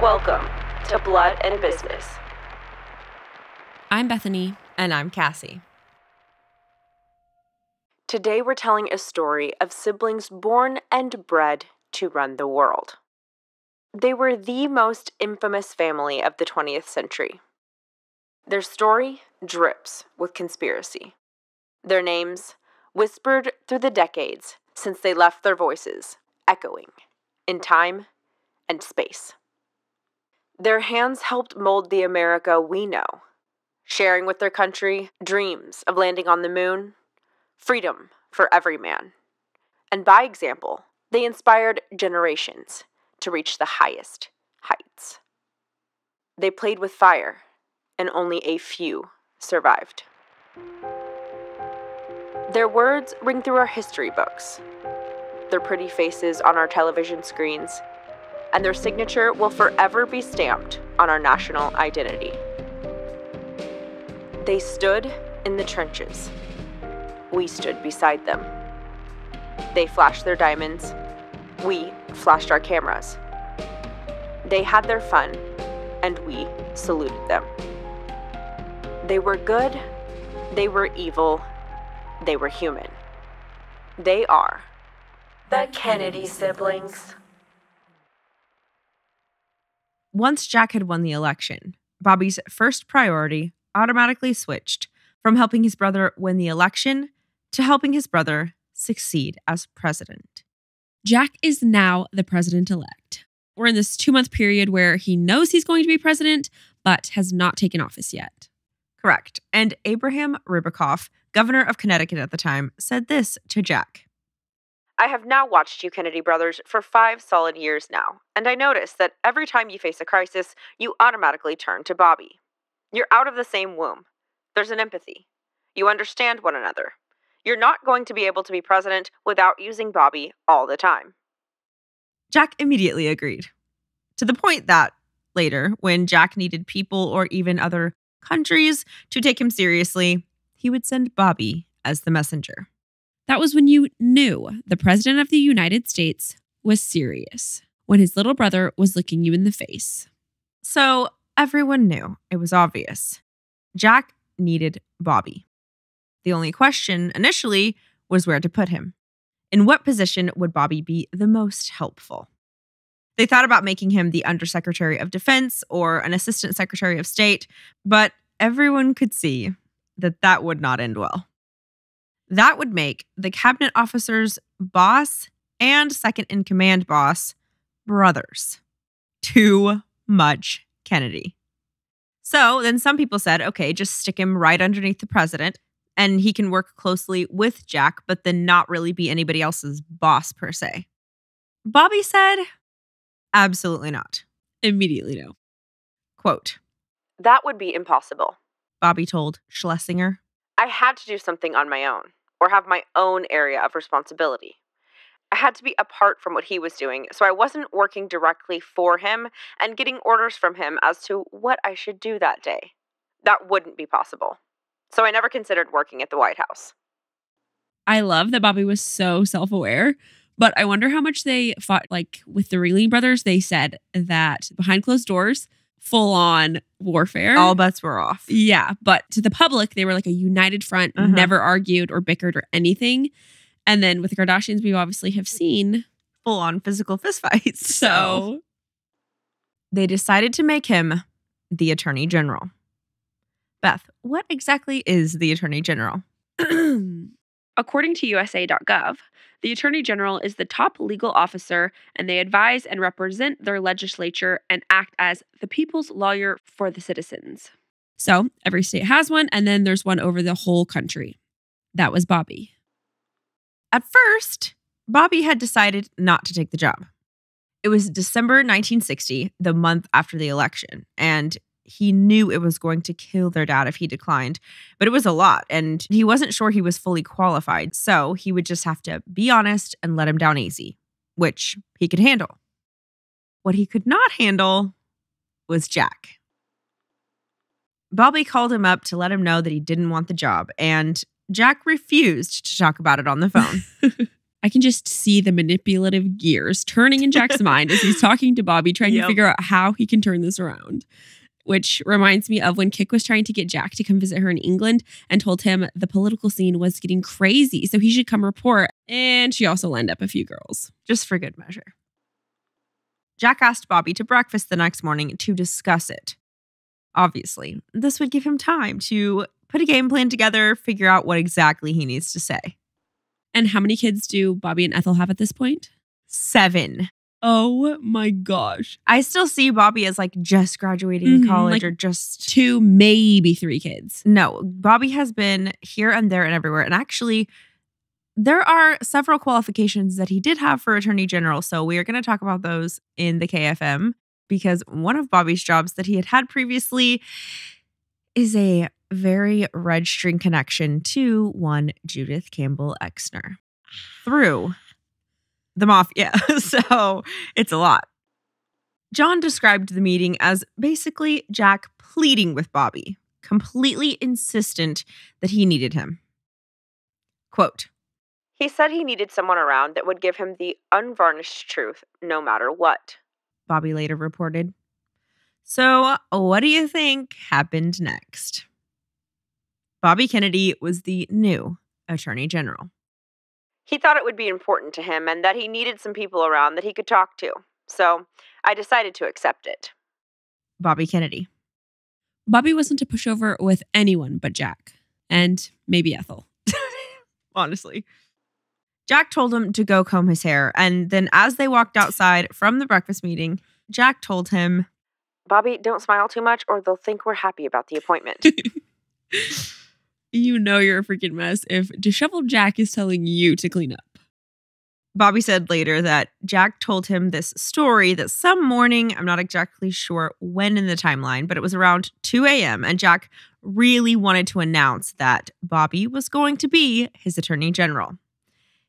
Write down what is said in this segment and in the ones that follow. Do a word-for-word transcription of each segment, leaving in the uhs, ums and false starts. Welcome to Blood and Business. I'm Bethany. And I'm Cassie. Today we're telling a story of siblings born and bred to run the world. They were the most infamous family of the twentieth century. Their story drips with conspiracy. Their names whispered through the decades since they left their voices, echoing in time and space. Their hands helped mold the America we know, sharing with their country dreams of landing on the moon, freedom for every man. And by example, they inspired generations to reach the highest heights. They played with fire, and only a few survived. Their words ring through our history books, their pretty faces on our television screens, and their signature will forever be stamped on our national identity. They stood in the trenches. We stood beside them. They flashed their diamonds. We flashed our cameras. They had their fun, and we saluted them. They were good. They were evil. They were human. They are the Kennedy siblings. Once Jack had won the election, Bobby's first priority automatically switched from helping his brother win the election to helping his brother succeed as president. Jack is now the president-elect. We're in this two-month period where he knows he's going to be president, but has not taken office yet. Correct. And Abraham Ribicoff, governor of Connecticut at the time, said this to Jack. I have now watched you Kennedy brothers for five solid years now, and I noticed that every time you face a crisis, you automatically turn to Bobby. You're out of the same womb. There's an empathy. You understand one another. You're not going to be able to be president without using Bobby all the time. Jack immediately agreed. To the point that, later, when Jack needed people or even other countries to take him seriously, he would send Bobby as the messenger. That was when you knew the president of the United States was serious, when his little brother was looking you in the face. So everyone knew. It was obvious. Jack needed Bobby. The only question initially was where to put him. In what position would Bobby be the most helpful? They thought about making him the Undersecretary of Defense or an Assistant Secretary of State, but everyone could see that that would not end well. That would make the cabinet officer's boss and second-in-command boss brothers. Too much Kennedy. So then some people said, okay, just stick him right underneath the president, and he can work closely with Jack, but then not really be anybody else's boss per se. Bobby said, absolutely not. Immediately no. Quote, that would be impossible, Bobby told Schlesinger. I had to do something on my own, or have my own area of responsibility. I had to be apart from what he was doing, so I wasn't working directly for him and getting orders from him as to what I should do that day. That wouldn't be possible. So I never considered working at the White House. I love that Bobby was so self-aware, but I wonder how much they fought. Like with the Reeling brothers, they said that behind closed doors, full-on warfare. All bets were off. Yeah, but to the public, they were like a united front, uh-huh. never argued or bickered or anything. And then with the Kardashians, we obviously have seen full-on physical fistfights. So they decided to make him the Attorney General. Beth, what exactly is the Attorney General? According to U S A dot gov, the Attorney General is the top legal officer, and they advise and represent their legislature and act as the people's lawyer for the citizens. So every state has one, and then there's one over the whole country. That was Bobby. At first, Bobby had decided not to take the job. It was December nineteen sixty, the month after the election, and he knew it was going to kill their dad if he declined, but it was a lot, and he wasn't sure he was fully qualified, so he would just have to be honest and let him down easy, which he could handle. What he could not handle was Jack. Bobby called him up to let him know that he didn't want the job, and Jack refused to talk about it on the phone. I can just see the manipulative gears turning in Jack's mind as he's talking to Bobby, trying yep. to figure out how he can turn this around. Which reminds me of when Kick was trying to get Jack to come visit her in England and told him the political scene was getting crazy, so he should come report. And she also lined up a few girls. Just for good measure. Jack asked Bobby to breakfast the next morning to discuss it. Obviously, this would give him time to put a game plan together, figure out what exactly he needs to say. And how many kids do Bobby and Ethel have at this point? Seven. Oh my gosh. I still see Bobby as like just graduating mm-hmm, college like or just... Two, maybe three kids. No, Bobby has been here and there and everywhere. And actually, there are several qualifications that he did have for Attorney General. So we are going to talk about those in the K F M, because one of Bobby's jobs that he had had previously is a very red string connection to one Judith Campbell Exner through the mafia. So it's a lot. John described the meeting as basically Jack pleading with Bobby, completely insistent that he needed him. Quote, "He said he needed someone around that would give him the unvarnished truth no matter what," Bobby later reported. So what do you think happened next? Bobby Kennedy was the new Attorney General. "He thought it would be important to him and that he needed some people around that he could talk to. So I decided to accept it." Bobby Kennedy. Bobby wasn't a pushover with anyone but Jack. And maybe Ethel. Honestly. Jack told him to go comb his hair, and then as they walked outside from the breakfast meeting, Jack told him, "Bobby, don't smile too much or they'll think we're happy about the appointment." You know you're a freaking mess if disheveled Jack is telling you to clean up. Bobby said later that Jack told him this story that some morning, I'm not exactly sure when in the timeline, but it was around two a m and Jack really wanted to announce that Bobby was going to be his Attorney General.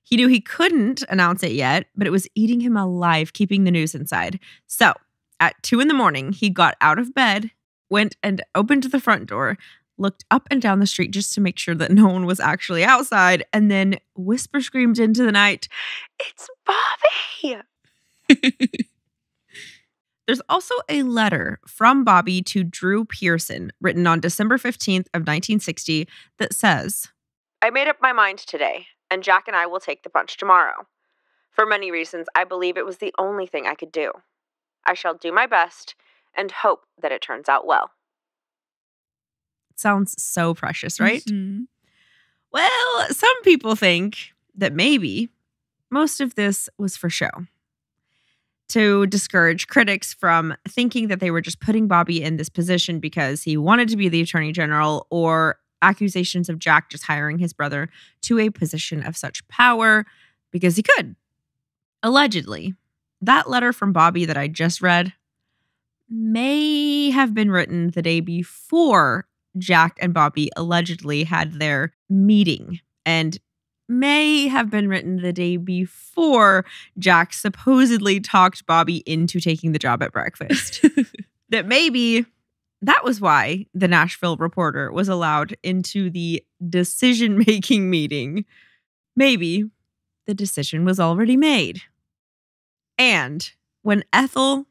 He knew he couldn't announce it yet, but it was eating him alive, keeping the news inside. So at two in the morning, he got out of bed, went and opened the front door, looked up and down the street just to make sure that no one was actually outside, and then whisper screamed into the night, "It's Bobby!" There's also a letter from Bobby to Drew Pearson written on December fifteenth of nineteen sixty that says, "I made up my mind today, and Jack and I will take the punch tomorrow. For many reasons, I believe it was the only thing I could do. I shall do my best and hope that it turns out well." Sounds so precious, right? Mm-hmm. Well, some people think that maybe most of this was for show, to discourage critics from thinking that they were just putting Bobby in this position because he wanted to be the Attorney General, or accusations of Jack just hiring his brother to a position of such power because he could. Allegedly, that letter from Bobby that I just read may have been written the day before Jack and Bobby allegedly had their meeting, and may have been written the day before Jack supposedly talked Bobby into taking the job at breakfast. That maybe that was why the Nashville reporter was allowed into the decision-making meeting. Maybe the decision was already made. And when Ethel,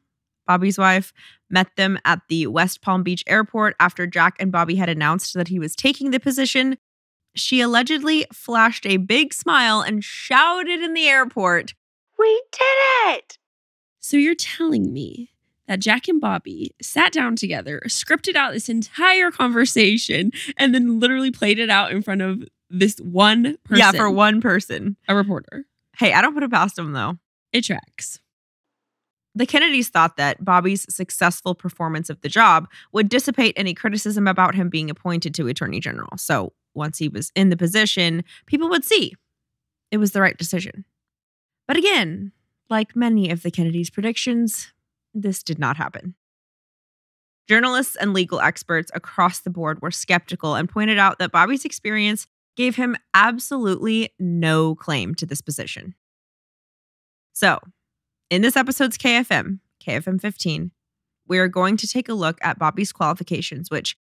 Bobby's wife, met them at the West Palm Beach airport after Jack and Bobby had announced that he was taking the position, she allegedly flashed a big smile and shouted in the airport, "We did it!" So you're telling me that Jack and Bobby sat down together, scripted out this entire conversation, and then literally played it out in front of this one person? Yeah, for one person. A reporter. Hey, I don't put it past them, though. It tracks. The Kennedys thought that Bobby's successful performance of the job would dissipate any criticism about him being appointed to Attorney General. So once he was in the position, people would see it was the right decision. But again, like many of the Kennedys' predictions, this did not happen. Journalists and legal experts across the board were skeptical and pointed out that Bobby's experience gave him absolutely no claim to this position. So, in this episode's K F M, K F M fifteen, we are going to take a look at Bobby's qualifications, which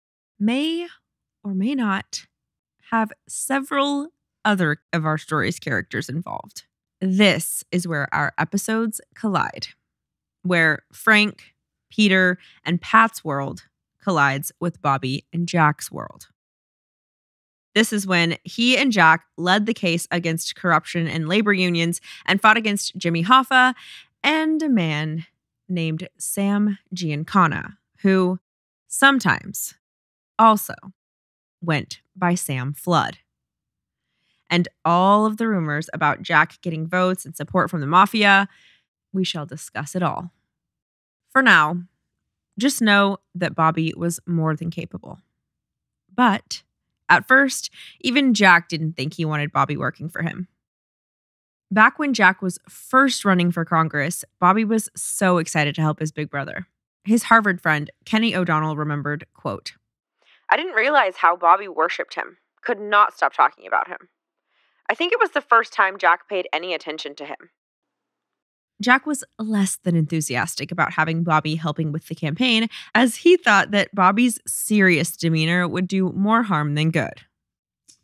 may or may not have several other of our story's characters involved. This is where our episodes collide, where Frank, Peter, and Pat's world collides with Bobby and Jack's world. This is when he and Jack led the case against corruption and labor unions and fought against Jimmy Hoffa and a man named Sam Giancana, who sometimes also went by Sam Flood. And all of the rumors about Jack getting votes and support from the mafia, we shall discuss it all. For now, just know that Bobby was more than capable. But at first, even Jack didn't think he wanted Bobby working for him. Back when Jack was first running for Congress, Bobby was so excited to help his big brother. His Harvard friend, Kenny O'Donnell, remembered, quote, "I didn't realize how Bobby worshipped him, could not stop talking about him. I think it was the first time Jack paid any attention to him." Jack was less than enthusiastic about having Bobby helping with the campaign, as he thought that Bobby's serious demeanor would do more harm than good.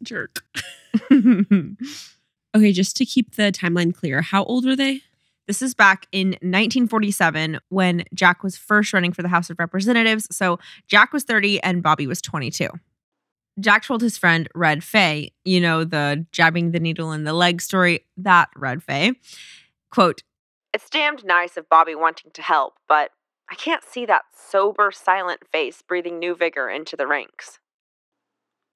Jerk. Okay, just to keep the timeline clear, how old were they? This is back in nineteen forty-seven when Jack was first running for the House of Representatives, so Jack was thirty and Bobby was twenty-two. Jack told his friend Red Fay, you know, the jabbing the needle in the leg story, that Red Fay, quote, "It's damned nice of Bobby wanting to help, but I can't see that sober, silent face breathing new vigor into the ranks."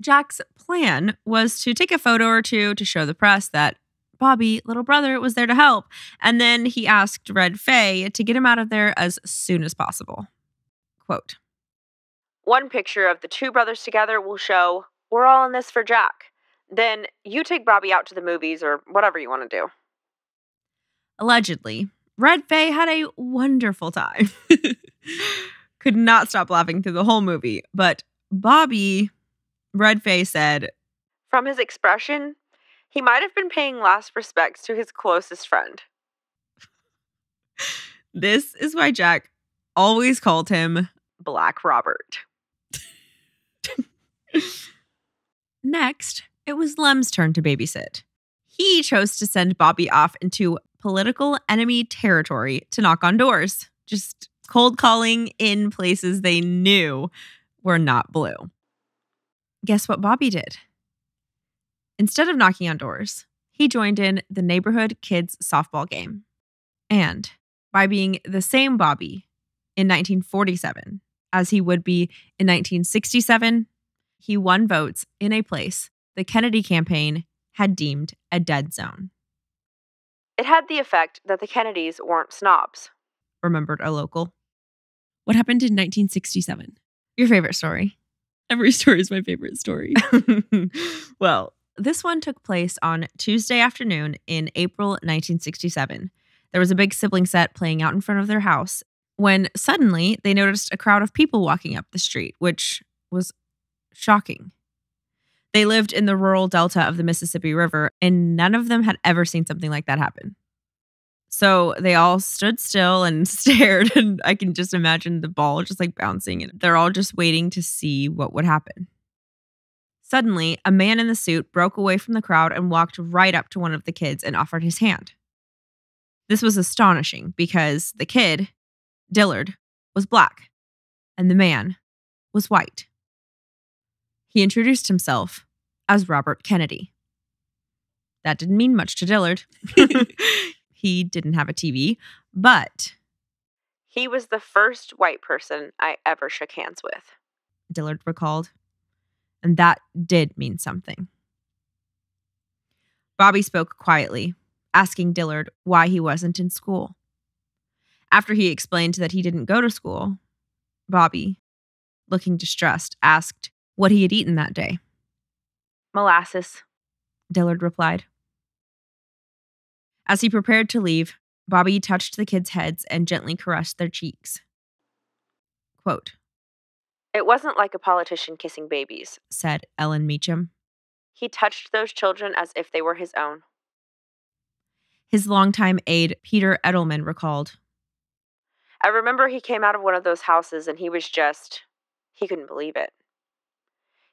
Jack's plan was to take a photo or two to show the press that Bobby, little brother, was there to help, and then he asked Red Fay to get him out of there as soon as possible. Quote, "One picture of the two brothers together will show, we're all in this for Jack. Then you take Bobby out to the movies or whatever you want to do." Allegedly, Red Fay had a wonderful time. Could not stop laughing through the whole movie. But Bobby, Red Fay said, "From his expression, he might have been paying last respects to his closest friend." This is why Jack always called him Black Robert. Next, it was Lem's turn to babysit. He chose to send Bobby off into political enemy territory to knock on doors, just cold calling in places they knew were not blue. Guess what Bobby did? Instead of knocking on doors, he joined in the neighborhood kids' softball game. And by being the same Bobby in nineteen forty-seven as he would be in nineteen sixty-seven, he won votes in a place the Kennedy campaign had deemed a dead zone. "It had the effect that the Kennedys weren't snobs," remembered a local. What happened in nineteen sixty-seven? Your favorite story. Every story is my favorite story. Well, this one took place on Tuesday afternoon in April nineteen sixty-seven. There was a big sibling set playing out in front of their house when suddenly they noticed a crowd of people walking up the street, which was shocking. They lived in the rural delta of the Mississippi River, and none of them had ever seen something like that happen. So they all stood still and stared, and I can just imagine the ball just like bouncing, and they're all just waiting to see what would happen. Suddenly, a man in the suit broke away from the crowd and walked right up to one of the kids and offered his hand. This was astonishing because the kid, Dillard, was black, and the man was white. He introduced himself as Robert Kennedy. That didn't mean much to Dillard. He didn't have a T V, but "He was the first white person I ever shook hands with," Dillard recalled. And that did mean something. Bobby spoke quietly, asking Dillard why he wasn't in school. After he explained that he didn't go to school, Bobby, looking distressed, asked what he had eaten that day. "Molasses," Dillard replied. As he prepared to leave, Bobby touched the kids' heads and gently caressed their cheeks. Quote, "It wasn't like a politician kissing babies," said Ellen Meacham. "He touched those children as if they were his own." His longtime aide, Peter Edelman, recalled, "I remember he came out of one of those houses and he was just, he couldn't believe it.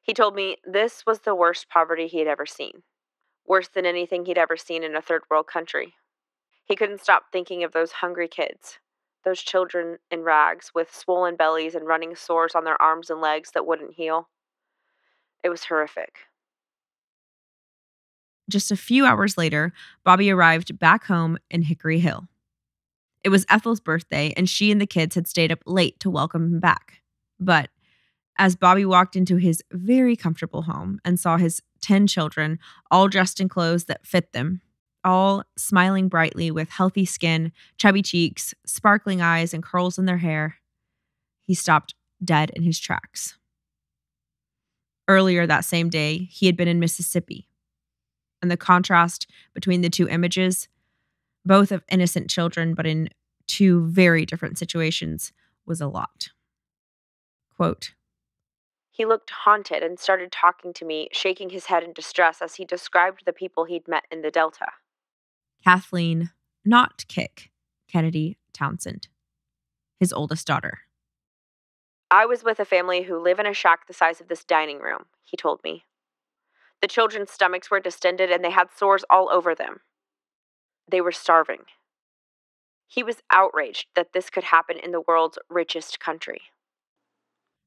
He told me this was the worst poverty he had ever seen, worse than anything he'd ever seen in a third world country. He couldn't stop thinking of those hungry kids, those children in rags with swollen bellies and running sores on their arms and legs that wouldn't heal. It was horrific. Just a few hours later, Bobby arrived back home in Hickory Hill. It was Ethel's birthday, and she and the kids had stayed up late to welcome him back. But as Bobby walked into his very comfortable home and saw his ten children, all dressed in clothes that fit them, all smiling brightly with healthy skin, chubby cheeks, sparkling eyes, and curls in their hair, he stopped dead in his tracks. Earlier that same day, he had been in Mississippi. And the contrast between the two images, both of innocent children but in two very different situations, was a lot. Quote, "He looked haunted and started talking to me, shaking his head in distress as he described the people he'd met in the Delta." Kathleen, not Kick, Kennedy Townsend, his oldest daughter. "I was with a family who live in a shack the size of this dining room," he told me. "The children's stomachs were distended and they had sores all over them. They were starving." He was outraged that this could happen in the world's richest country.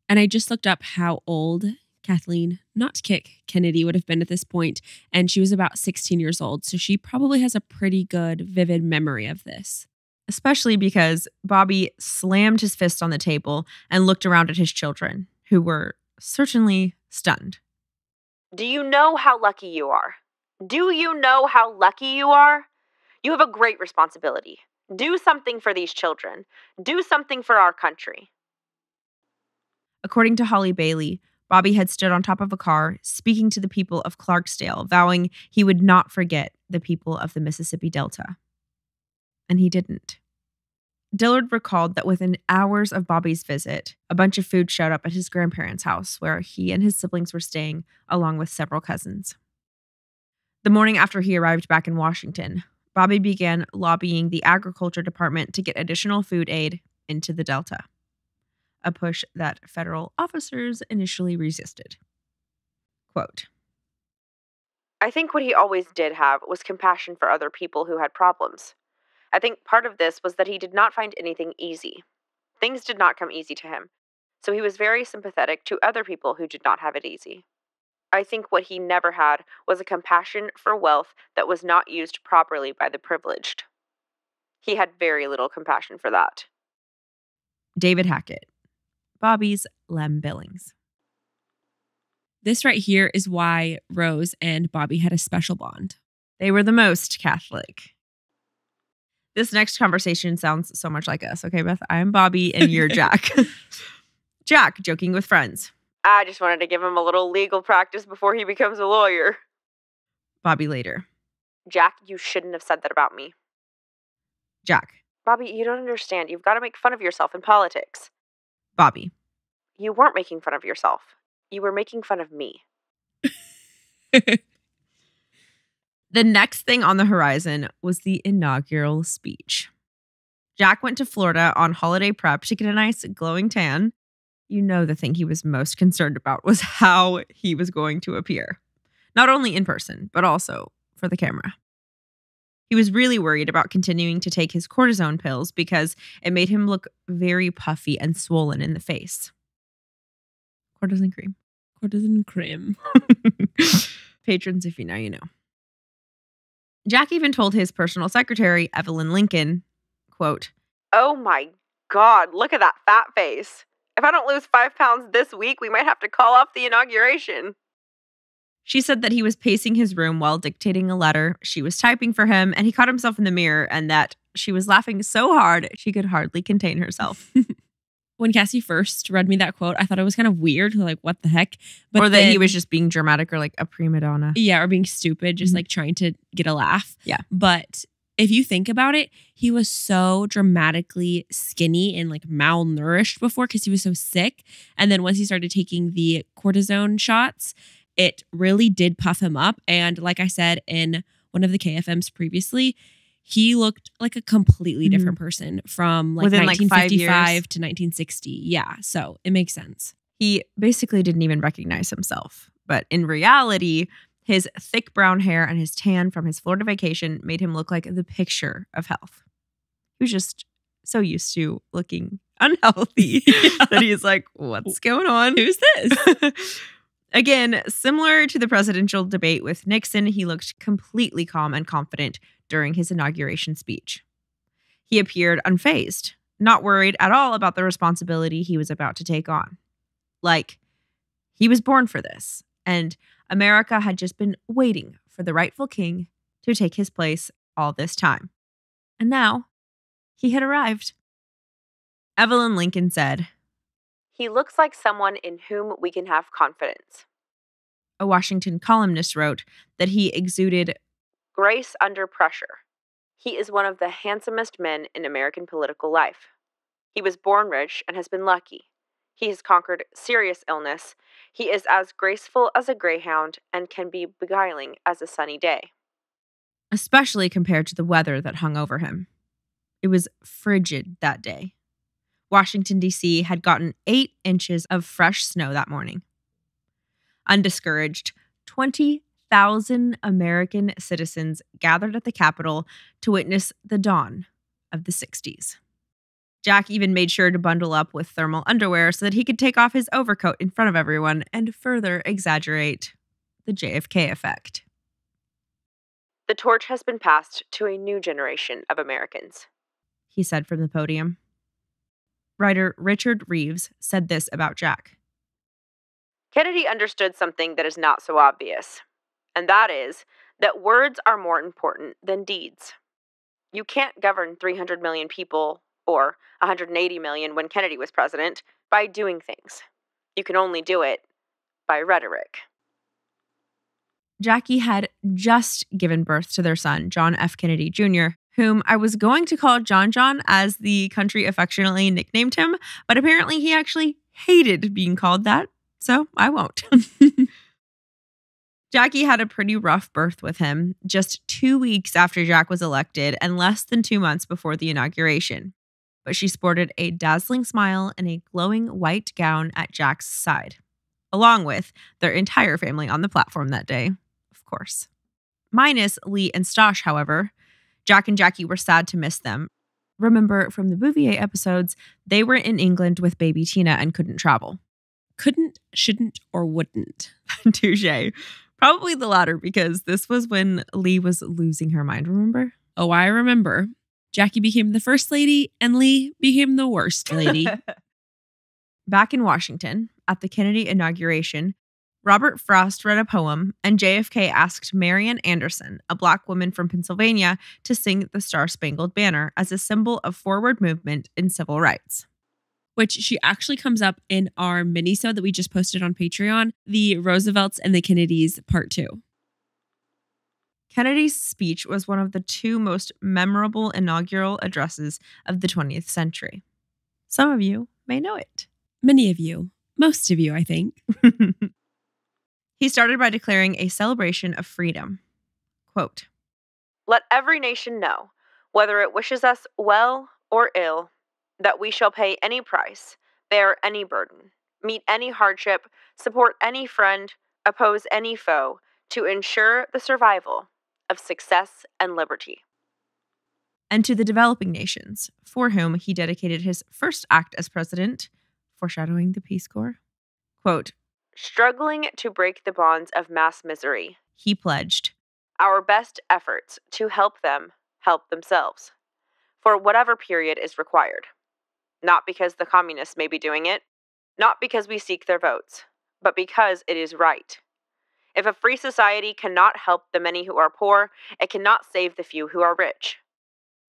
And I just looked up how old Kathleen, not Kick, Kennedy would have been at this point, and she was about sixteen years old, so she probably has a pretty good, vivid memory of this. Especially because Bobby slammed his fist on the table and looked around at his children, who were certainly stunned. "Do you know how lucky you are? Do you know how lucky you are? You have a great responsibility. Do something for these children. Do something for our country." According to Holly Bailey, Bobby had stood on top of a car speaking to the people of Clarksdale, vowing he would not forget the people of the Mississippi Delta. And he didn't. Dillard recalled that within hours of Bobby's visit, a bunch of food showed up at his grandparents' house where he and his siblings were staying, along with several cousins. The morning after he arrived back in Washington, Bobby began lobbying the Agriculture Department to get additional food aid into the Delta, a push that federal officers initially resisted. Quote, "I think what he always did have was compassion for other people who had problems. I think part of this was that he did not find anything easy. Things did not come easy to him, so he was very sympathetic to other people who did not have it easy. I think what he never had was a compassion for wealth that was not used properly by the privileged. He had very little compassion for that." David Hackett, Bobby's Lem Billings. This right here is why Rose and Bobby had a special bond. They were the most Catholic. This next conversation sounds so much like us. Okay, Beth, I'm Bobby and you're Jack. Jack, joking with friends. "I just wanted to give him a little legal practice before he becomes a lawyer." Bobby later. "Jack, you shouldn't have said that about me." Jack. "Bobby, you don't understand. You've got to make fun of yourself in politics." Bobby. "You weren't making fun of yourself. You were making fun of me." The next thing on the horizon was the inaugural speech. Jack went to Florida on holiday prep to get a nice glowing tan. You know, the thing he was most concerned about was how he was going to appear, not only in person, but also for the camera. He was really worried about continuing to take his cortisone pills because it made him look very puffy and swollen in the face. Cortisone cream. Cortisone cream. Patrons, if you know, you know. Jack even told his personal secretary, Evelyn Lincoln, quote, "Oh my God, look at that fat face. If I don't lose five pounds this week, we might have to call off the inauguration." She said that he was pacing his room while dictating a letter she was typing for him, and he caught himself in the mirror, and that she was laughing so hard she could hardly contain herself. When Cassie first read me that quote, I thought it was kind of weird, like, what the heck? But or that then, he was just being dramatic or like a prima donna. Yeah, or being stupid, just mm-hmm. like trying to get a laugh. Yeah. But if you think about it, he was so dramatically skinny and like malnourished before because he was so sick. And then once he started taking the cortisone shots, it really did puff him up. And like I said in one of the K F Ms previously, he looked like a completely different mm-hmm. person from like Within nineteen fifty-five like to nineteen sixty. Yeah, so it makes sense. He basically didn't even recognize himself. But in reality, his thick brown hair and his tan from his Florida vacation made him look like the picture of health. He was just so used to looking unhealthy yeah. that he's like, what's going on? Who's this? Again, similar to the presidential debate with Nixon, he looked completely calm and confident during his inauguration speech. He appeared unfazed, not worried at all about the responsibility he was about to take on. Like, he was born for this, and America had just been waiting for the rightful king to take his place all this time. And now, he had arrived. Evelyn Lincoln said, "He looks like someone in whom we can have confidence." A Washington columnist wrote that he exuded grace under pressure. He is one of the handsomest men in American political life. He was born rich and has been lucky. He has conquered serious illness. He is as graceful as a greyhound and can be beguiling as a sunny day. Especially compared to the weather that hung over him. It was frigid that day. Washington, D C had gotten eight inches of fresh snow that morning. Undiscouraged, twenty thousand American citizens gathered at the Capitol to witness the dawn of the sixties. Jack even made sure to bundle up with thermal underwear so that he could take off his overcoat in front of everyone and further exaggerate the J F K effect. The torch has been passed to a new generation of Americans, he said from the podium. Writer Richard Reeves said this about Jack. Kennedy understood something that is not so obvious, and that is that words are more important than deeds. You can't govern three hundred million people or one hundred eighty million when Kennedy was president, by doing things. You can only do it by rhetoric. Jackie had just given birth to their son, John F. Kennedy Junior, whom I was going to call John John as the country affectionately nicknamed him, but apparently he actually hated being called that, so I won't. Jackie had a pretty rough birth with him, just two weeks after Jack was elected and less than two months before the inauguration. But she sported a dazzling smile and a glowing white gown at Jack's side, along with their entire family on the platform that day, of course. Minus Lee and Stosh, however. Jack and Jackie were sad to miss them. Remember, from the Bouvier episodes, they were in England with baby Tina and couldn't travel. Couldn't, shouldn't, or wouldn't. Touche. Probably the latter, because this was when Lee was losing her mind, remember? Oh, I remember. Jackie became the first lady, and Lee became the worst lady. Back in Washington, at the Kennedy inauguration, Robert Frost read a poem, and J F K asked Marian Anderson, a Black woman from Pennsylvania, to sing the Star-Spangled Banner as a symbol of forward movement in civil rights. Which she actually comes up in our mini-sode that we just posted on Patreon, The Roosevelts and the Kennedys, Part two. Kennedy's speech was one of the two most memorable inaugural addresses of the twentieth century. Some of you may know it. Many of you. Most of you, I think. He started by declaring a celebration of freedom. Quote, "Let every nation know, whether it wishes us well or ill, that we shall pay any price, bear any burden, meet any hardship, support any friend, oppose any foe, to ensure the survival of success and liberty." And to the developing nations, for whom he dedicated his first act as president, foreshadowing the Peace Corps. Quote, "Struggling to break the bonds of mass misery, he pledged our best efforts to help them help themselves, for whatever period is required. Not because the communists may be doing it, not because we seek their votes, but because it is right. If a free society cannot help the many who are poor, it cannot save the few who are rich.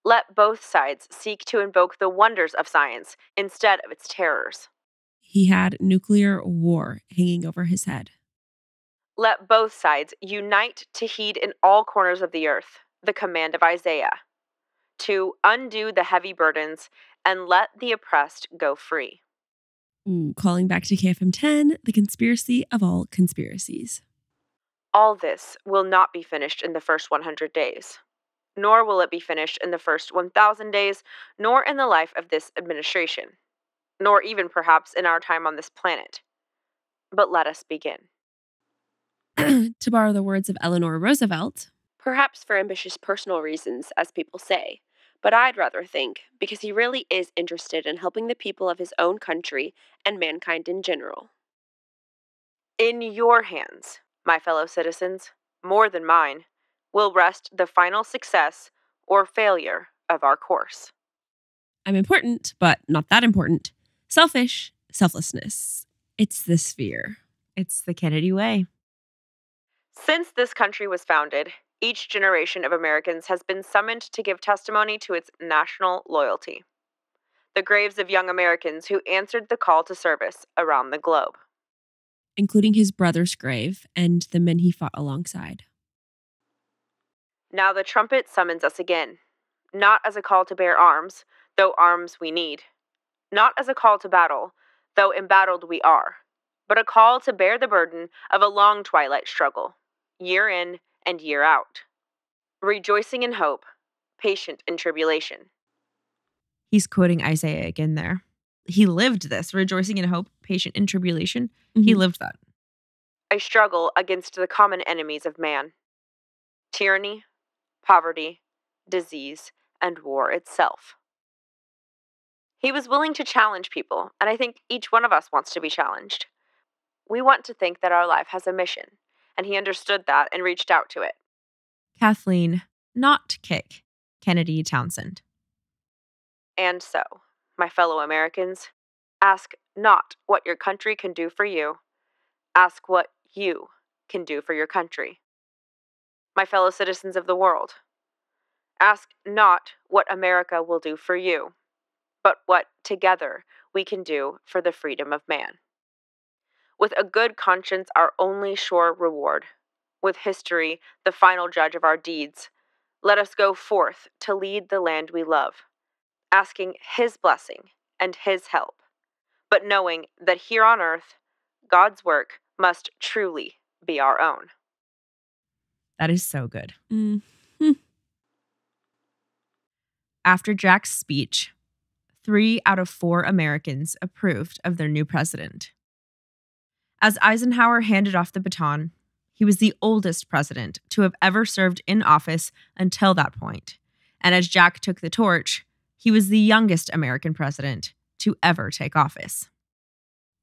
Let both sides seek to invoke the wonders of science instead of its terrors." He had nuclear war hanging over his head. "Let both sides unite to heed in all corners of the earth the command of Isaiah, to undo the heavy burdens and let the oppressed go free." Ooh, calling back to K F M ten, the conspiracy of all conspiracies. "All this will not be finished in the first one hundred days, nor will it be finished in the first one thousand days, nor in the life of this administration, nor even perhaps in our time on this planet. But let us begin. To borrow the words of Eleanor Roosevelt, perhaps for ambitious personal reasons, as people say, but I'd rather think because he really is interested in helping the people of his own country and mankind in general. In your hands, my fellow citizens, more than mine, will rest the final success or failure of our course. I'm important, but not that important. Selfish, selflessness. It's the sphere. It's the Kennedy way. Since this country was founded, each generation of Americans has been summoned to give testimony to its national loyalty. The graves of young Americans who answered the call to service around the globe. Including his brother's grave and the men he fought alongside. Now the trumpet summons us again. Not as a call to bear arms, though arms we need. Not as a call to battle, though embattled we are. But a call to bear the burden of a long twilight struggle, year in and year out. Rejoicing in hope, patient in tribulation. He's quoting Isaiah again there. He lived this, rejoicing in hope, patient in tribulation. Mm-hmm. He lived that. A struggle against the common enemies of man. Tyranny, poverty, disease, and war itself. He was willing to challenge people, and I think each one of us wants to be challenged. We want to think that our life has a mission, and he understood that and reached out to it. Kathleen, not Kick, Kennedy Townsend. And so, my fellow Americans, ask not what your country can do for you. Ask what you can do for your country. My fellow citizens of the world, ask not what America will do for you, but what together we can do for the freedom of man. With a good conscience, our only sure reward. With history, the final judge of our deeds, let us go forth to lead the land we love, asking his blessing and his help, but knowing that here on earth, God's work must truly be our own. That is so good. Mm-hmm. After Jack's speech, three out of four Americans approved of their new president. As Eisenhower handed off the baton, he was the oldest president to have ever served in office until that point. And as Jack took the torch, he was the youngest American president to ever take office.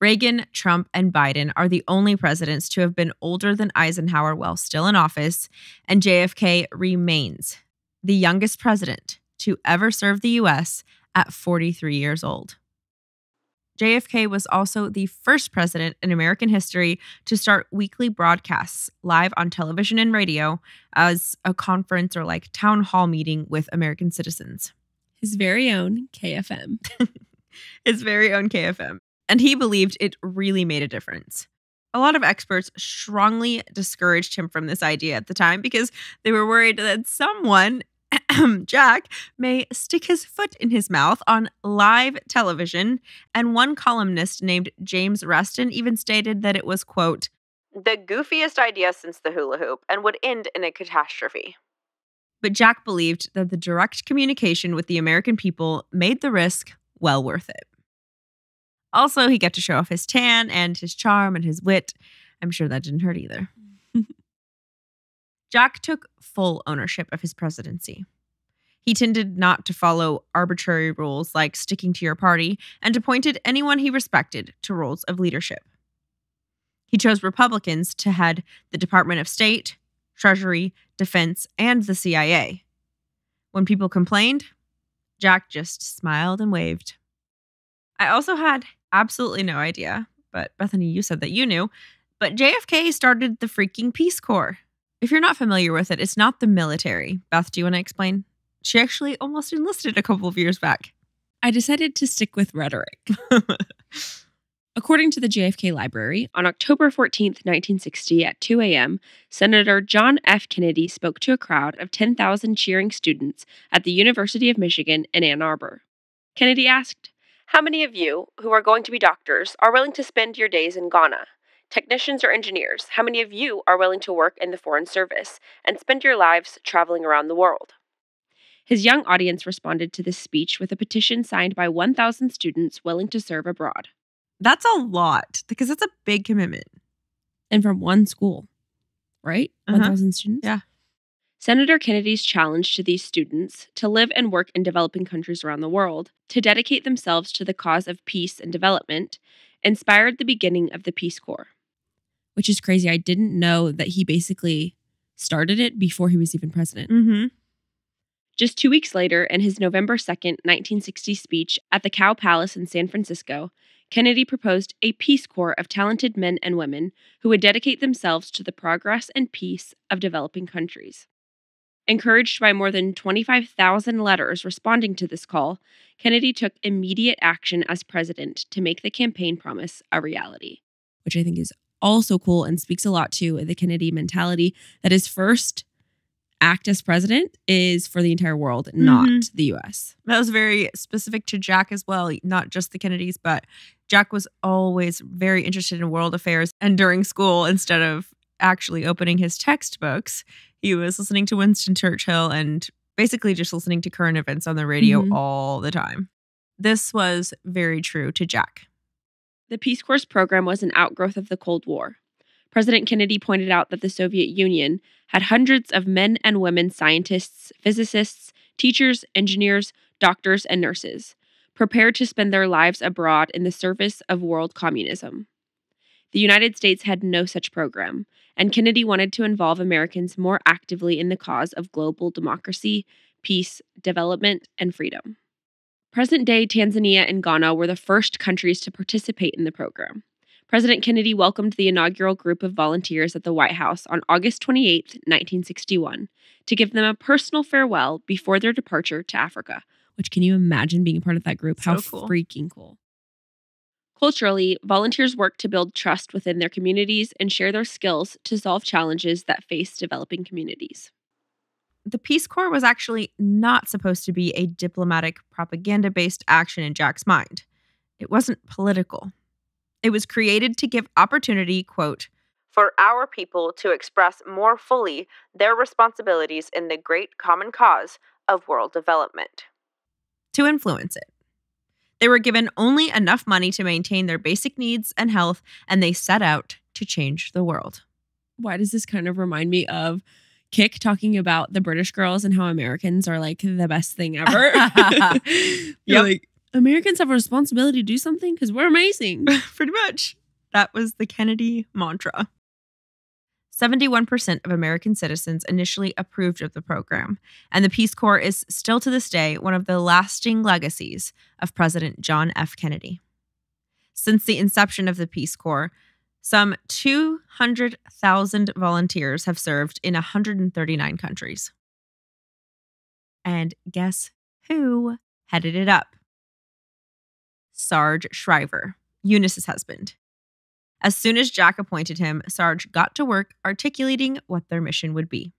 Reagan, Trump, and Biden are the only presidents to have been older than Eisenhower while still in office, and J F K remains the youngest president to ever serve the U S at forty-three years old. J F K was also the first president in American history to start weekly broadcasts live on television and radio as a conference or like town hall meeting with American citizens. His very own K F M. His very own K F M. And he believed it really made a difference. A lot of experts strongly discouraged him from this idea at the time because they were worried that someone, Jack, may stick his foot in his mouth on live television, and one columnist named James Reston even stated that it was, quote, the goofiest idea since the hula hoop and would end in a catastrophe. But Jack believed that the direct communication with the American people made the risk well worth it. Also, he got to show off his tan and his charm and his wit. I'm sure that didn't hurt either. Jack took full ownership of his presidency. He tended not to follow arbitrary rules like sticking to your party and appointed anyone he respected to roles of leadership. He chose Republicans to head the Department of State, Treasury, Defense, and the C I A. When people complained, Jack just smiled and waved. I also had absolutely no idea, but Bethany, you said that you knew, but J F K started the freaking Peace Corps. If you're not familiar with it, it's not the military. Beth, do you want to explain? She actually almost enlisted a couple of years back. I decided to stick with rhetoric. According to the J F K Library, on October fourteenth, nineteen sixty at two a.m., Senator John F. Kennedy spoke to a crowd of ten thousand cheering students at the University of Michigan in Ann Arbor. Kennedy asked, "How many of you who are going to be doctors are willing to spend your days in Ghana? Technicians or engineers, how many of you are willing to work in the Foreign Service and spend your lives traveling around the world?" His young audience responded to this speech with a petition signed by one thousand students willing to serve abroad. That's a lot because that's a big commitment. And from one school, right? Uh-huh. one thousand students? Yeah. Senator Kennedy's challenge to these students to live and work in developing countries around the world, to dedicate themselves to the cause of peace and development, inspired the beginning of the Peace Corps. Which is crazy. I didn't know that he basically started it before he was even president. Mm-hmm. Just two weeks later, in his November second, nineteen sixty speech at the Cow Palace in San Francisco, Kennedy proposed a Peace Corps of talented men and women who would dedicate themselves to the progress and peace of developing countries. Encouraged by more than twenty-five thousand letters responding to this call, Kennedy took immediate action as president to make the campaign promise a reality. Which I think is also cool and speaks a lot to the Kennedy mentality that his first act as president is for the entire world, not mm-hmm. the U S. That was very specific to Jack as well, not just the Kennedys, but Jack was always very interested in world affairs. And during school, instead of actually opening his textbooks, he was listening to Winston Churchill and basically just listening to current events on the radio mm-hmm. all the time. This was very true to Jack. The Peace Corps program was an outgrowth of the Cold War. President Kennedy pointed out that the Soviet Union had hundreds of men and women scientists, physicists, teachers, engineers, doctors, and nurses, prepared to spend their lives abroad in the service of world communism. The United States had no such program, and Kennedy wanted to involve Americans more actively in the cause of global democracy, peace, development, and freedom. Present-day Tanzania and Ghana were the first countries to participate in the program. President Kennedy welcomed the inaugural group of volunteers at the White House on August twenty-eighth, nineteen sixty-one, to give them a personal farewell before their departure to Africa. Which, can you imagine being a part of that group? So How cool. freaking cool. Culturally, volunteers work to build trust within their communities and share their skills to solve challenges that face developing communities. The Peace Corps was actually not supposed to be a diplomatic, propaganda-based action in Jack's mind. It wasn't political. It was created to give opportunity, quote, for our people to express more fully their responsibilities in the great common cause of world development. To influence it. They were given only enough money to maintain their basic needs and health, and they set out to change the world. Why does this kind of remind me of Kick talking about the British girls and how Americans are like the best thing ever? You're like, Americans have a responsibility to do something because we're amazing. Pretty much. That was the Kennedy mantra. seventy-one percent of American citizens initially approved of the program, and the Peace Corps is still to this day one of the lasting legacies of President John F. Kennedy. Since the inception of the Peace Corps, some two hundred thousand volunteers have served in one hundred thirty-nine countries. And guess who headed it up? Sarge Shriver, Eunice's husband. As soon as Jack appointed him, Sarge got to work articulating what their mission would be.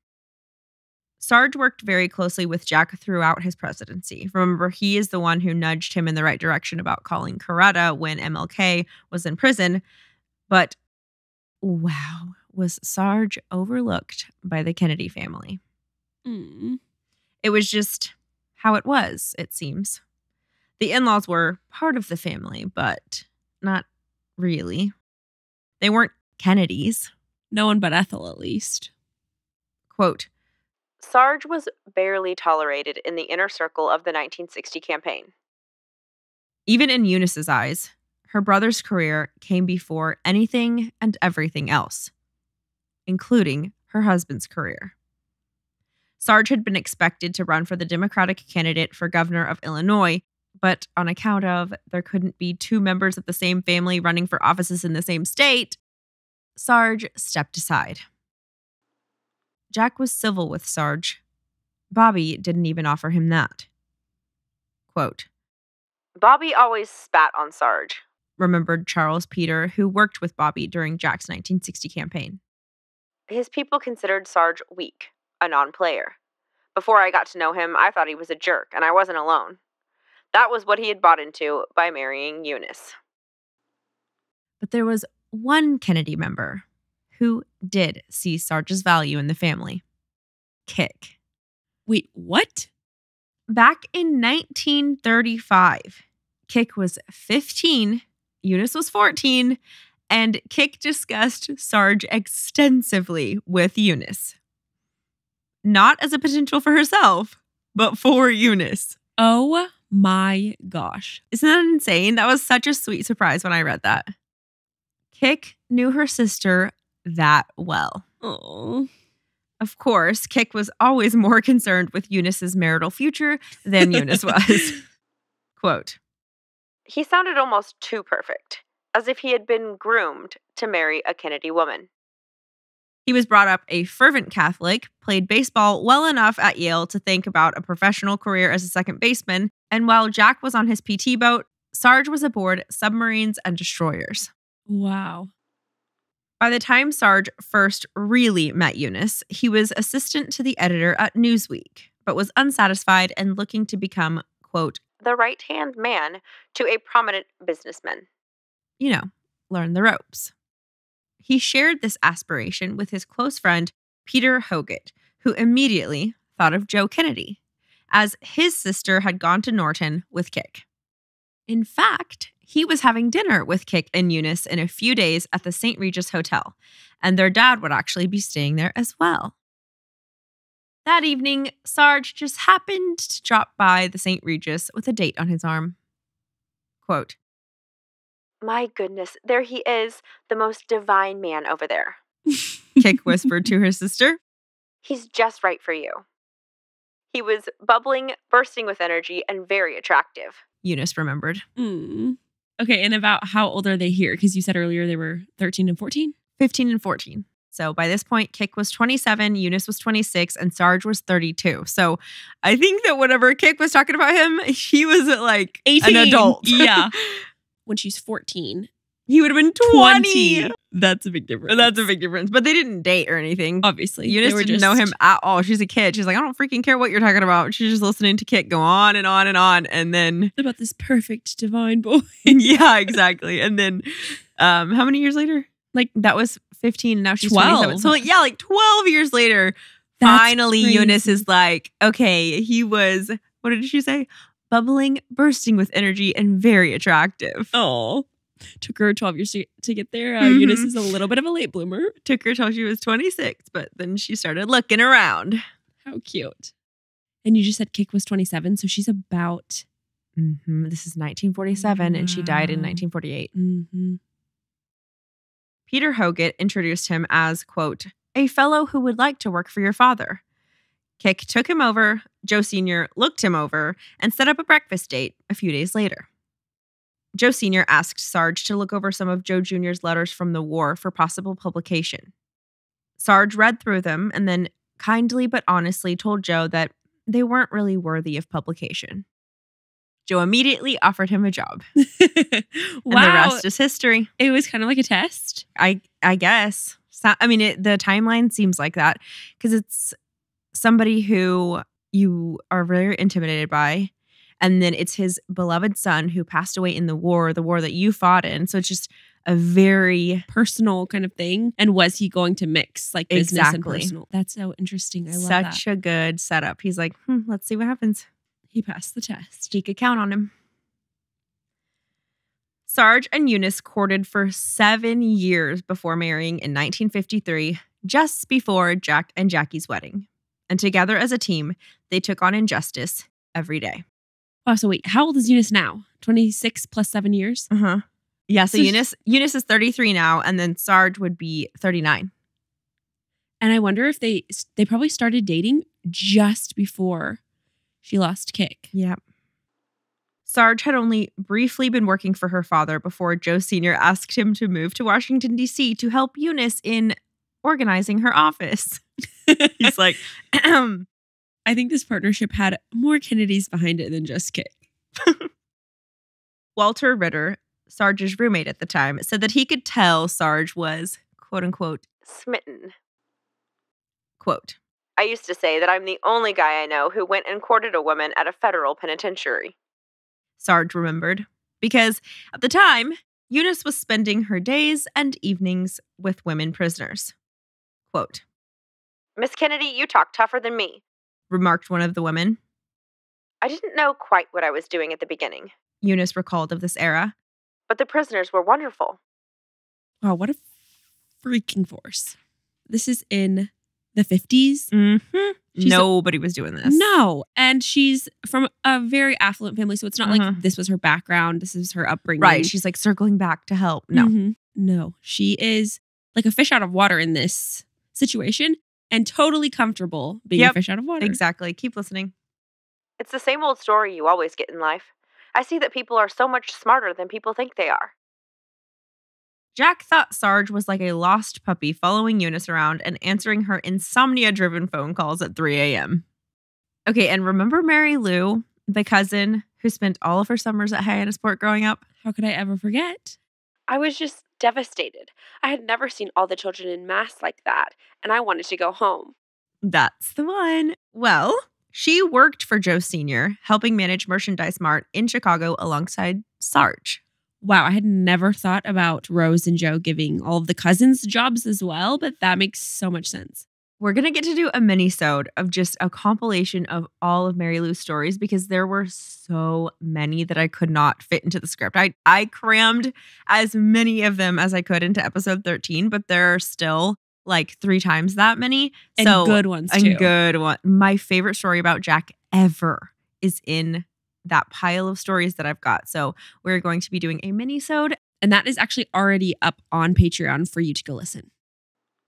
Sarge worked very closely with Jack throughout his presidency. Remember, he is the one who nudged him in the right direction about calling Coretta when M L K was in prison. But wow, was Sarge overlooked by the Kennedy family. Mm. It was just how it was, it seems. The in-laws were part of the family, but not really. They weren't Kennedys. No one but Ethel, at least. Quote, Sarge was barely tolerated in the inner circle of the nineteen sixty campaign. Even in Eunice's eyes, her brother's career came before anything and everything else, including her husband's career. Sarge had been expected to run for the Democratic candidate for governor of Illinois, but on account of there couldn't be two members of the same family running for offices in the same state, Sarge stepped aside. Jack was civil with Sarge. Bobby didn't even offer him that. Quote, Bobby always spat on Sarge, remembered Charles Peter, who worked with Bobby during Jack's nineteen sixty campaign. His people considered Sarge weak, a non-player. Before I got to know him, I thought he was a jerk, and I wasn't alone. That was what he had bought into by marrying Eunice. But there was one Kennedy member who did see Sarge's value in the family. Kick. Wait, what? Back in nineteen thirty-five, Kick was fifteen Eunice was fourteen, and Kick discussed Sarge extensively with Eunice. Not as a potential for herself, but for Eunice. Oh my gosh. Isn't that insane? That was such a sweet surprise when I read that. Kick knew her sister that well. Oh. Of course, Kick was always more concerned with Eunice's marital future than Eunice was. Quote, "He sounded almost too perfect, as if he had been groomed to marry a Kennedy woman." He was brought up a fervent Catholic, played baseball well enough at Yale to think about a professional career as a second baseman, and while Jack was on his P T boat, Sarge was aboard submarines and destroyers. Wow. By the time Sarge first really met Eunice, he was assistant to the editor at Newsweek, but was unsatisfied and looking to become, quote, "the right-hand man to a prominent businessman." You know, learn the ropes. He shared this aspiration with his close friend, Peter Hoggett, who immediately thought of Joe Kennedy, as his sister had gone to Norton with Kick. In fact, he was having dinner with Kick and Eunice in a few days at the Saint Regis Hotel, and their dad would actually be staying there as well. That evening, Sarge just happened to drop by the Saint Regis with a date on his arm. Quote, "My goodness, there he is, the most divine man over there," Kick whispered to her sister. "He's just right for you. He was bubbling, bursting with energy, and very attractive," Eunice remembered. Mm. Okay, and about how old are they here? Because you said earlier they were thirteen and fourteen? fifteen and fourteen. So by this point, Kick was twenty-seven, Eunice was twenty-six, and Sarge was thirty-two. So I think that whenever Kick was talking about him, he was like eighteen. An adult. Yeah. When she's fourteen, he would have been twenty. twenty. That's a big difference. That's a big difference. But they didn't date or anything. Obviously. Eunice didn't just... know him at all. She's a kid. She's like, I don't freaking care what you're talking about. She's just listening to Kick go on and on and on. And then... about this perfect divine boy. Yeah, exactly. And then um, how many years later? Like, that was fifteen and now she's twenty-seven. So like, yeah, like twelve years later, that's finally crazy. Eunice is like, okay, he was, what did she say? Bubbling, bursting with energy, and very attractive. Oh, took her twelve years to, to get there. Uh, mm-hmm. Eunice is a little bit of a late bloomer. Took her till she was twenty-six, but then she started looking around. How cute. And you just said Kick was twenty-seven, so she's about... Mm-hmm. This is nineteen forty-seven, wow. And she died in nineteen forty-eight. Mm-hmm. Peter Hoggett introduced him as, quote, "a fellow who would like to work for your father." Kick took him over, Joe Senior looked him over, and set up a breakfast date a few days later. Joe Senior asked Sarge to look over some of Joe Junior's letters from the war for possible publication. Sarge read through them and then kindly but honestly told Joe that they weren't really worthy of publication. Joe immediately offered him a job. Wow. And the rest is history. It was kind of like a test. I, I guess. So, I mean, it, the timeline seems like that because it's... somebody who you are very intimidated by. And then it's his beloved son who passed away in the war, the war that you fought in. So it's just a very personal kind of thing. And was he going to mix like business exactly. and personal? That's so interesting. I love Such that. Such a good setup. He's like, hmm, let's see what happens. He passed the test. She could count on him. Sarge and Eunice courted for seven years before marrying in nineteen fifty-three, just before Jack and Jackie's wedding. And together as a team, they took on injustice every day. Oh, so wait, how old is Eunice now? twenty-six plus seven years? Uh-huh. Yeah, so, so Eunice Eunice is thirty-three now, and then Sarge would be thirty-nine. And I wonder if they, they probably started dating just before she lost Kick. Yeah. Sarge had only briefly been working for her father before Joe Senior asked him to move to Washington, D C to help Eunice in organizing her office. He's like, I think this partnership had more Kennedys behind it than just Kick. Walter Ritter, Sarge's roommate at the time, said that he could tell Sarge was, quote unquote, smitten. Quote, "I used to say that I'm the only guy I know who went and courted a woman at a federal penitentiary," Sarge remembered, because at the time, Eunice was spending her days and evenings with women prisoners. Quote, "Miss Kennedy, you talk tougher than me," remarked one of the women. "I didn't know quite what I was doing at the beginning," Eunice recalled of this era. but the prisoners were wonderful. Wow, what a freaking force. This is in the fifties. Mm-hmm. Nobody a, was doing this. No. And she's from a very affluent family, so it's not uh-huh. like this was her background. This is her upbringing. Right. She's like circling back to help. No. Mm-hmm. No. She is like a fish out of water in this situation and totally comfortable being yep. a fish out of water. Exactly. Keep listening. It's the same old story you always get in life. I see that people are so much smarter than people think they are. Jack thought Sarge was like a lost puppy following Eunice around and answering her insomnia-driven phone calls at three a.m. Okay, and remember Mary Lou, the cousin who spent all of her summers at Hyannisport growing up? How could I ever forget? I was just devastated. I had never seen all the children in mass like that, and I wanted to go home. That's the one. Well, she worked for Joe Senior, helping manage Merchandise Mart in Chicago alongside Sarge. Wow, I had never thought about Rose and Joe giving all of the cousins jobs as well, but that makes so much sense. We're going to get to do a mini-sode of just a compilation of all of Mary Lou's stories because there were so many that I could not fit into the script. I, I crammed as many of them as I could into episode thirteen, but there are still like three times that many. And so, good ones too. And good one. My favorite story about Jack ever is in that pile of stories that I've got. So we're going to be doing a mini-sode. And that is actually already up on Patreon for you to go listen.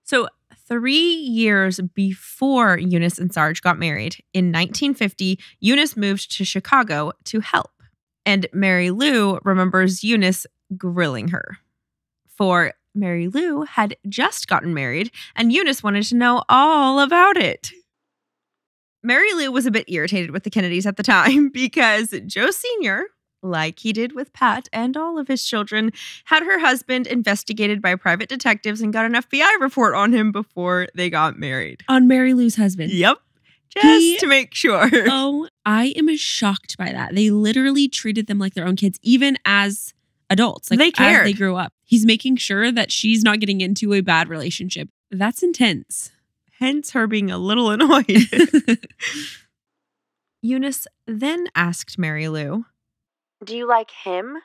So three years before Eunice and Sarge got married, in nineteen fifty, Eunice moved to Chicago to help. And Mary Lou remembers Eunice grilling her. For Mary Lou had just gotten married, and Eunice wanted to know all about it. Mary Lou was a bit irritated with the Kennedys at the time because Joe Senior, like he did with Pat and all of his children, had her husband investigated by private detectives and got an F B I report on him before they got married. On Mary Lou's husband. Yep. Just he, to make sure. Oh, I am shocked by that. They literally treated them like their own kids, even as adults. Like they cared. As they grew up. He's making sure that she's not getting into a bad relationship. That's intense. Hence her being a little annoyed. Eunice then asked Mary Lou, do you like him?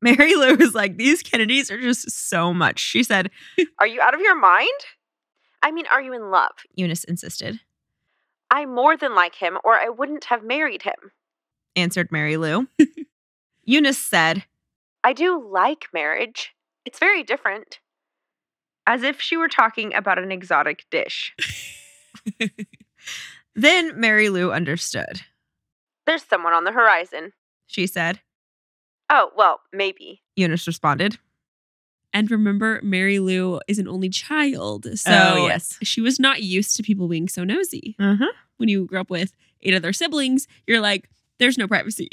Mary Lou is like, these Kennedys are just so much. She said, are you out of your mind? I mean, are you in love? Eunice insisted. I more than like him, or I wouldn't have married him, answered Mary Lou. Eunice said, I do like marriage. It's very different. As if she were talking about an exotic dish. Then Mary Lou understood. There's someone on the horizon, she said. Oh, well, maybe, Eunice responded. And remember, Mary Lou is an only child, so oh, yes. She was not used to people being so nosy. Uh-huh. When you grew up with eight other siblings, you're like, there's no privacy.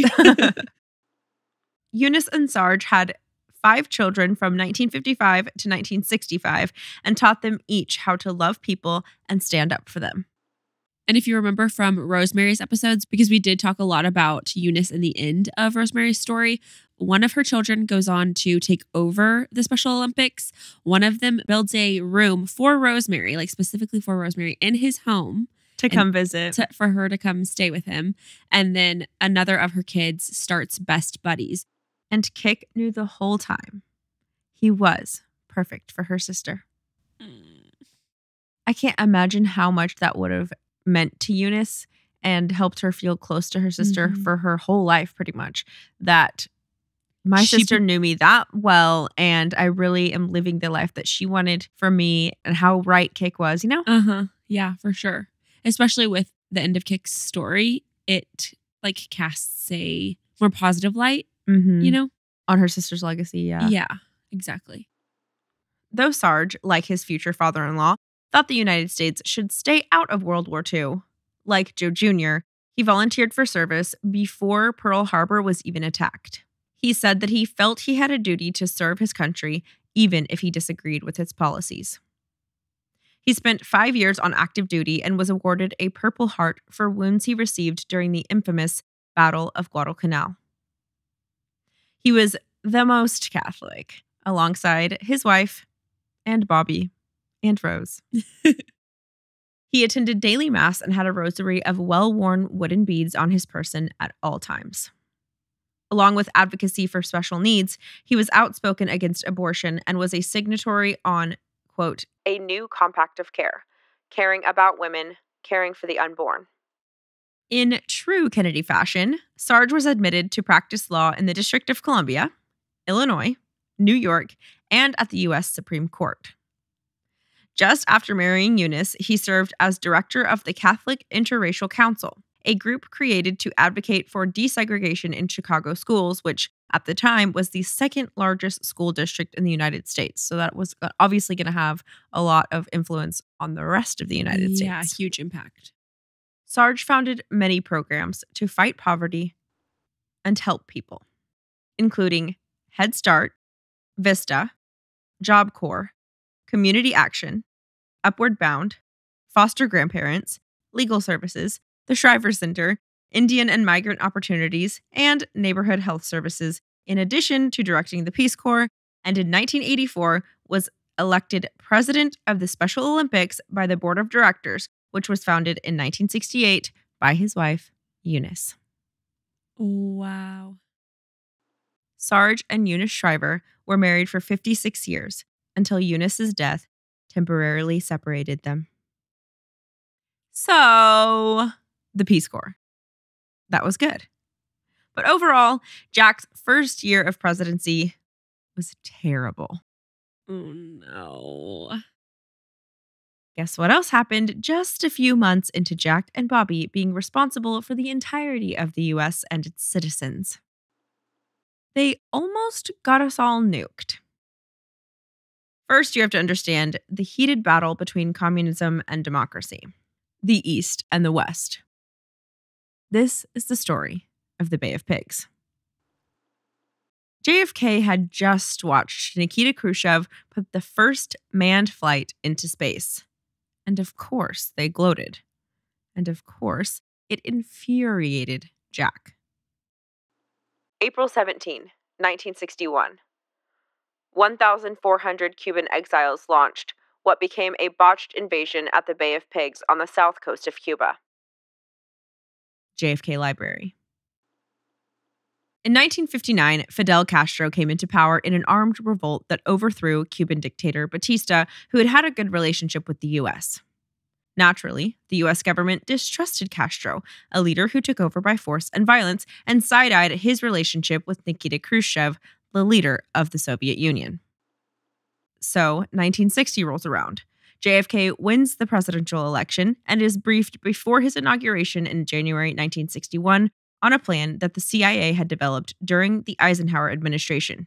Eunice and Sarge had five children from nineteen fifty-five to nineteen sixty-five and taught them each how to love people and stand up for them. And if you remember from Rosemary's episodes, because we did talk a lot about Eunice in the end of Rosemary's story, one of her children goes on to take over the Special Olympics. One of them builds a room for Rosemary, like specifically for Rosemary, in his home. To come visit. To, for her to come stay with him. And then another of her kids starts Best Buddies. And Kick knew the whole time he was perfect for her sister. Mm. I can't imagine how much that would have meant to Eunice and helped her feel close to her sister mm-hmm. for her whole life, pretty much. That my she sister knew me that well, and I really am living the life that she wanted for me and how right Kick was, you know? Uh-huh. Yeah, for sure. Especially with the end of Kick's story, it like casts a more positive light. Mm-hmm. You know? On her sister's legacy, yeah. Yeah, exactly. Though Sarge, like his future father-in-law, thought the United States should stay out of World War Two, like Joe Junior, he volunteered for service before Pearl Harbor was even attacked. He said that he felt he had a duty to serve his country, even if he disagreed with its policies. He spent five years on active duty and was awarded a Purple Heart for wounds he received during the infamous Battle of Guadalcanal. He was the most Catholic, alongside his wife and Bobby and Rose. He attended daily mass and had a rosary of well-worn wooden beads on his person at all times. Along with advocacy for special needs, he was outspoken against abortion and was a signatory on, quote, a new compact of care, caring about women, caring for the unborn. In true Kennedy fashion, Sarge was admitted to practice law in the District of Columbia, Illinois, New York, and at the U S Supreme Court. Just after marrying Eunice, he served as director of the Catholic Interracial Council, a group created to advocate for desegregation in Chicago schools, which at the time was the second largest school district in the United States. So that was obviously going to have a lot of influence on the rest of the United States. Yeah, huge impact. Sarge founded many programs to fight poverty and help people, including Head Start, VISTA, Job Corps, Community Action, Upward Bound, Foster Grandparents, Legal Services, the Shriver Center, Indian and Migrant Opportunities, and Neighborhood Health Services, in addition to directing the Peace Corps, and in nineteen eighty-four was elected president of the Special Olympics by the Board of Directors, which was founded in nineteen sixty-eight by his wife, Eunice. Wow. Sarge and Eunice Shriver were married for fifty-six years, until Eunice's death temporarily separated them. So, the Peace Corps. That was good. But overall, Jack's first year of presidency was terrible. Oh, no. Guess what else happened just a few months into Jack and Bobby being responsible for the entirety of the U S and its citizens? They almost got us all nuked. First, you have to understand the heated battle between communism and democracy, the East and the West. This is the story of the Bay of Pigs. J F K had just watched Nikita Khrushchev put the first manned flight into space. And of course, they gloated. And of course, it infuriated Jack. April seventeenth, nineteen sixty-one. one thousand four hundred Cuban exiles launched what became a botched invasion at the Bay of Pigs on the south coast of Cuba. J F K Library. In nineteen fifty-nine, Fidel Castro came into power in an armed revolt that overthrew Cuban dictator Batista, who had had a good relationship with the U S. Naturally, the U S government distrusted Castro, a leader who took over by force and violence, and side-eyed his relationship with Nikita Khrushchev, the leader of the Soviet Union. So, nineteen sixty rolls around. J F K wins the presidential election and is briefed before his inauguration in January nineteen sixty-one on a plan that the C I A had developed during the Eisenhower administration.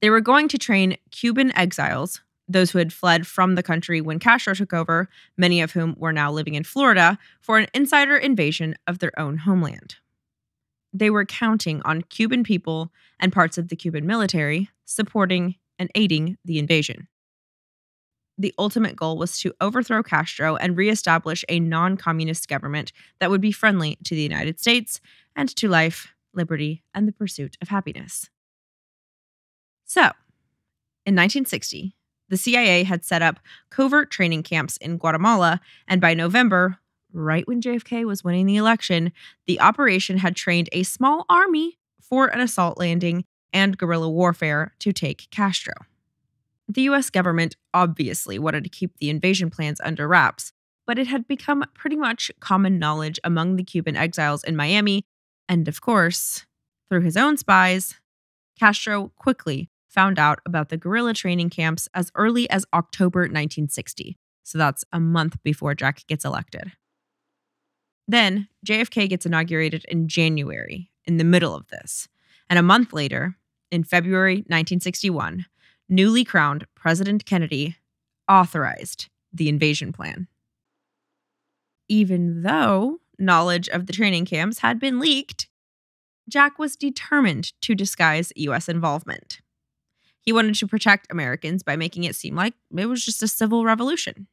They were going to train Cuban exiles, those who had fled from the country when Castro took over, many of whom were now living in Florida, for an insider invasion of their own homeland. They were counting on Cuban people and parts of the Cuban military supporting and aiding the invasion. The ultimate goal was to overthrow Castro and reestablish a non-communist government that would be friendly to the United States and to life, liberty, and the pursuit of happiness. So, in nineteen sixty, the C I A had set up covert training camps in Guatemala, and by November, right when J F K was winning the election, the operation had trained a small army for an assault landing and guerrilla warfare to take Castro. The U S government obviously wanted to keep the invasion plans under wraps, but it had become pretty much common knowledge among the Cuban exiles in Miami, and of course, through his own spies, Castro quickly found out about the guerrilla training camps as early as October nineteen sixty, so that's a month before Jack gets elected. Then, J F K gets inaugurated in January, in the middle of this. And a month later, in February nineteen sixty-one, newly crowned President Kennedy authorized the invasion plan. Even though knowledge of the training camps had been leaked, Jack was determined to disguise U S involvement. He wanted to protect Americans by making it seem like it was just a civil revolution.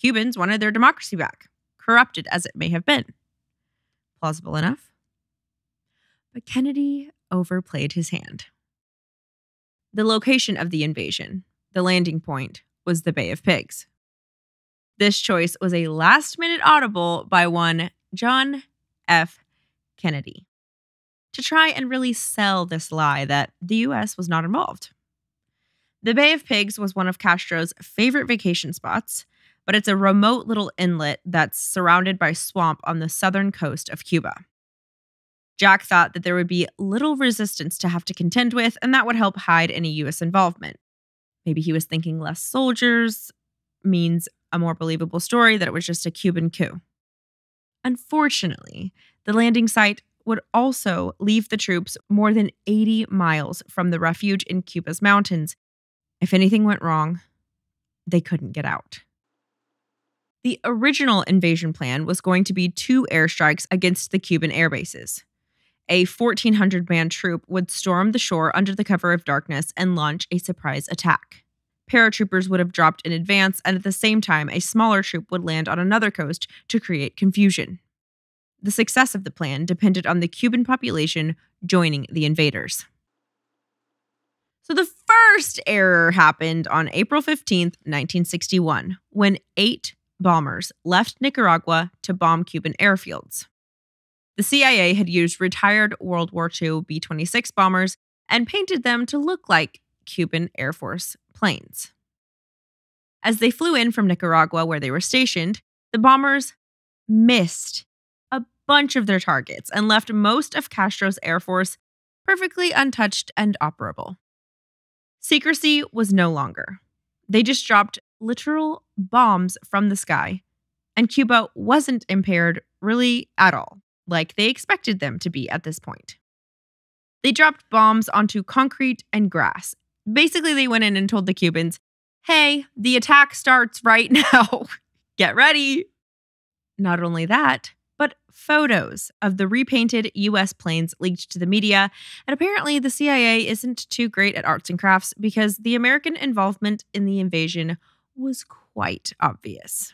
Cubans wanted their democracy back, corrupted as it may have been. Plausible enough? But Kennedy overplayed his hand. The location of the invasion, the landing point, was the Bay of Pigs. This choice was a last-minute audible by one John F. Kennedy to try and really sell this lie that the U S was not involved. The Bay of Pigs was one of Castro's favorite vacation spots, but it's a remote little inlet that's surrounded by swamp on the southern coast of Cuba. Jack thought that there would be little resistance to have to contend with, and that would help hide any U S involvement. Maybe he was thinking less soldiers means a more believable story that it was just a Cuban coup. Unfortunately, the landing site would also leave the troops more than eighty miles from the refuge in Cuba's mountains. If anything went wrong, they couldn't get out. The original invasion plan was going to be two airstrikes against the Cuban air bases. A fourteen hundred man troop would storm the shore under the cover of darkness and launch a surprise attack. Paratroopers would have dropped in advance, and at the same time, a smaller troop would land on another coast to create confusion. The success of the plan depended on the Cuban population joining the invaders. So the first error happened on April fifteenth, nineteen sixty-one, when eight bombers left Nicaragua to bomb Cuban airfields. The C I A had used retired World War Two B twenty-six bombers and painted them to look like Cuban Air Force planes. As they flew in from Nicaragua, where they were stationed, the bombers missed a bunch of their targets and left most of Castro's Air Force perfectly untouched and operable. Secrecy was no longer. They just dropped literal bombs from the sky, and Cuba wasn't impaired really at all, like they expected them to be at this point. They dropped bombs onto concrete and grass. Basically, they went in and told the Cubans, hey, the attack starts right now. Get ready. Not only that, but photos of the repainted U S planes leaked to the media, and apparently the C I A isn't too great at arts and crafts because the American involvement in the invasion was quite obvious.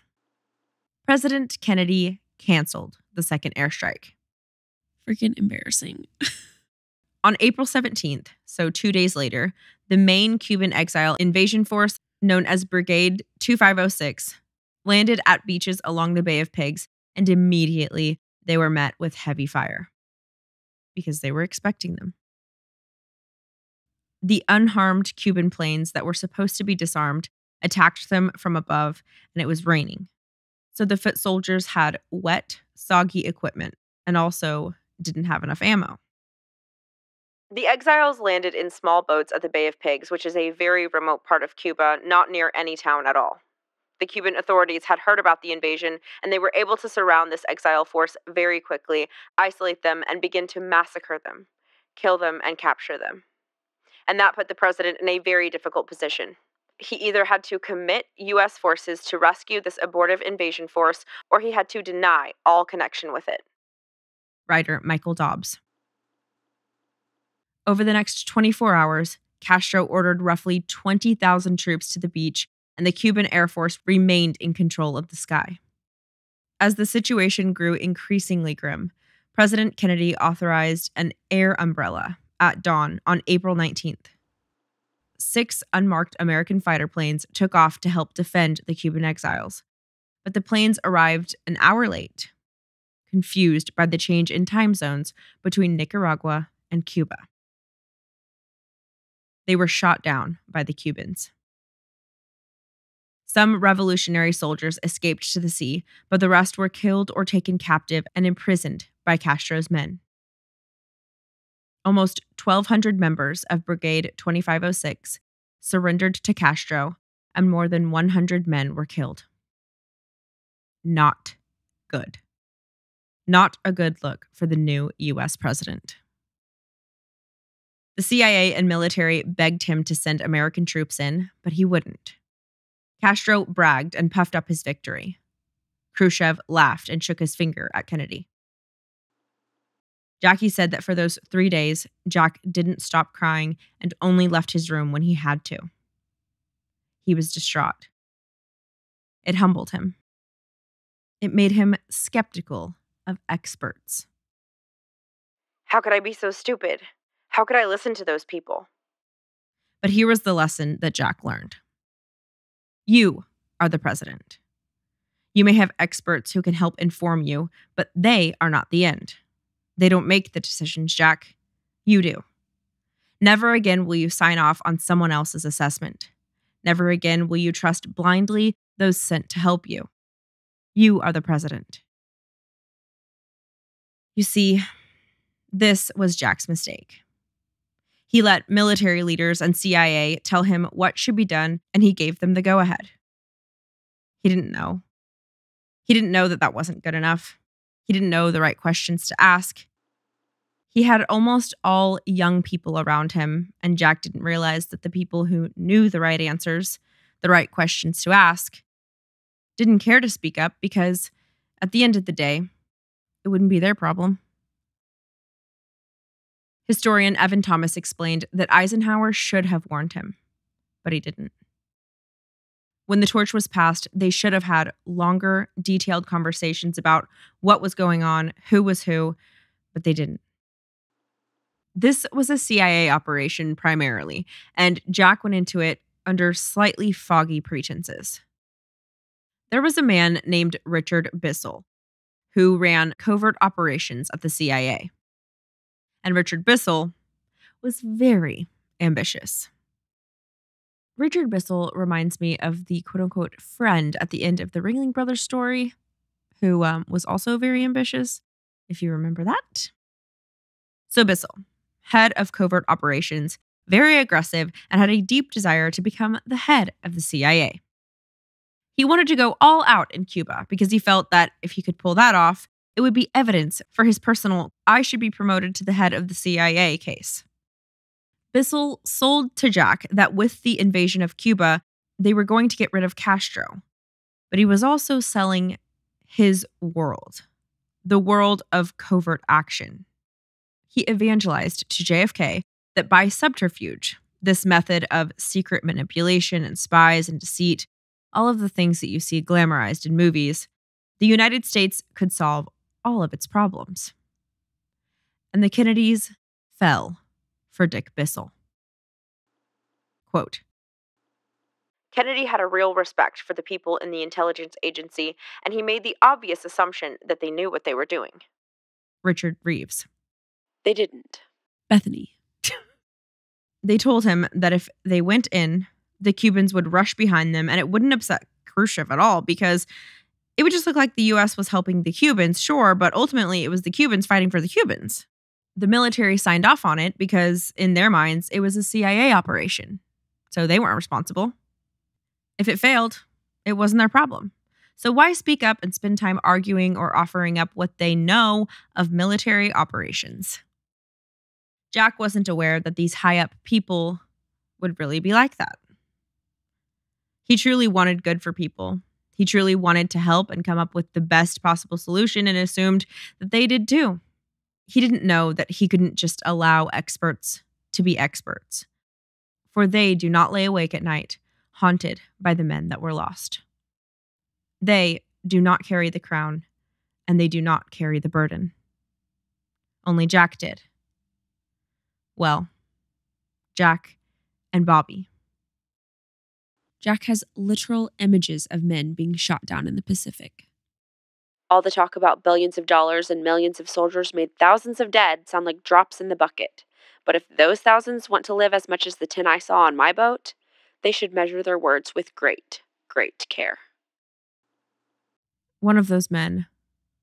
President Kennedy canceled the second airstrike. Freaking embarrassing. On April seventeenth, so two days later, the main Cuban exile invasion force, known as Brigade twenty-five oh six, landed at beaches along the Bay of Pigs, and immediately they were met with heavy fire because they were expecting them. The unharmed Cuban planes that were supposed to be disarmed attacked them from above, and it was raining. So the foot soldiers had wet, soggy equipment and also didn't have enough ammo. The exiles landed in small boats at the Bay of Pigs, which is a very remote part of Cuba, not near any town at all. The Cuban authorities had heard about the invasion, and they were able to surround this exile force very quickly, isolate them, and begin to massacre them, kill them, and capture them. And that put the president in a very difficult position. He either had to commit U S forces to rescue this abortive invasion force, or he had to deny all connection with it. Writer Michael Dobbs. Over the next twenty-four hours, Castro ordered roughly twenty thousand troops to the beach, and the Cuban Air Force remained in control of the sky. As the situation grew increasingly grim, President Kennedy authorized an air umbrella at dawn on April nineteenth. Six unmarked American fighter planes took off to help defend the Cuban exiles, but the planes arrived an hour late, confused by the change in time zones between Nicaragua and Cuba. They were shot down by the Cubans. Some revolutionary soldiers escaped to the sea, but the rest were killed or taken captive and imprisoned by Castro's men. Almost twelve hundred members of Brigade twenty-five oh six surrendered to Castro, and more than one hundred men were killed. Not good. Not a good look for the new U S president. The C I A and military begged him to send American troops in, but he wouldn't. Castro bragged and puffed up his victory. Khrushchev laughed and shook his finger at Kennedy. Jackie said that for those three days, Jack didn't stop crying and only left his room when he had to. He was distraught. It humbled him. It made him skeptical of experts. How could I be so stupid? How could I listen to those people? But here was the lesson that Jack learned. You are the president. You may have experts who can help inform you, but they are not the end. They don't make the decisions, Jack. You do. Never again will you sign off on someone else's assessment. Never again will you trust blindly those sent to help you. You are the president. You see, this was Jack's mistake. He let military leaders and C I A tell him what should be done, and he gave them the go-ahead. He didn't know. He didn't know that that wasn't good enough. He didn't know the right questions to ask. He had almost all young people around him, and Jack didn't realize that the people who knew the right answers, the right questions to ask, didn't care to speak up because, at the end of the day, it wouldn't be their problem. Historian Evan Thomas explained that Eisenhower should have warned him, but he didn't. When the torch was passed, they should have had longer, detailed conversations about what was going on, who was who, but they didn't. This was a C I A operation primarily, and Jack went into it under slightly foggy pretenses. There was a man named Richard Bissell, who ran covert operations at the C I A. And Richard Bissell was very ambitious. Richard Bissell reminds me of the quote-unquote friend at the end of the Ringling Brothers story, who um, was also very ambitious, if you remember that. So Bissell, head of covert operations, very aggressive, and had a deep desire to become the head of the C I A. He wanted to go all out in Cuba because he felt that if he could pull that off, it would be evidence for his personal, I should be promoted to the head of the C I A case. Bissell sold to Jack that with the invasion of Cuba, they were going to get rid of Castro. But he was also selling his world, the world of covert action. He evangelized to J F K that by subterfuge, this method of secret manipulation and spies and deceit, all of the things that you see glamorized in movies, the United States could solve all of its problems. And the Kennedys fell for Dick Bissell. Quote, Kennedy had a real respect for the people in the intelligence agency, and he made the obvious assumption that they knew what they were doing. Richard Reeves. They didn't. Bethany. They told him that if they went in, the Cubans would rush behind them, and it wouldn't upset Khrushchev at all because it would just look like the U S was helping the Cubans, sure, but ultimately it was the Cubans fighting for the Cubans. The military signed off on it because, in their minds, it was a C I A operation, so they weren't responsible. If it failed, it wasn't their problem. So why speak up and spend time arguing or offering up what they know of military operations? Jack wasn't aware that these high-up people would really be like that. He truly wanted good for people. He truly wanted to help and come up with the best possible solution and assumed that they did too. He didn't know that he couldn't just allow experts to be experts, for they do not lay awake at night, haunted by the men that were lost. They do not carry the crown, and they do not carry the burden. Only Jack did. Well, Jack and Bobby. Jack has literal images of men being shot down in the Pacific. All the talk about billions of dollars and millions of soldiers made thousands of dead sound like drops in the bucket. But if those thousands want to live as much as the ten I saw on my boat, they should measure their words with great, great care. One of those men,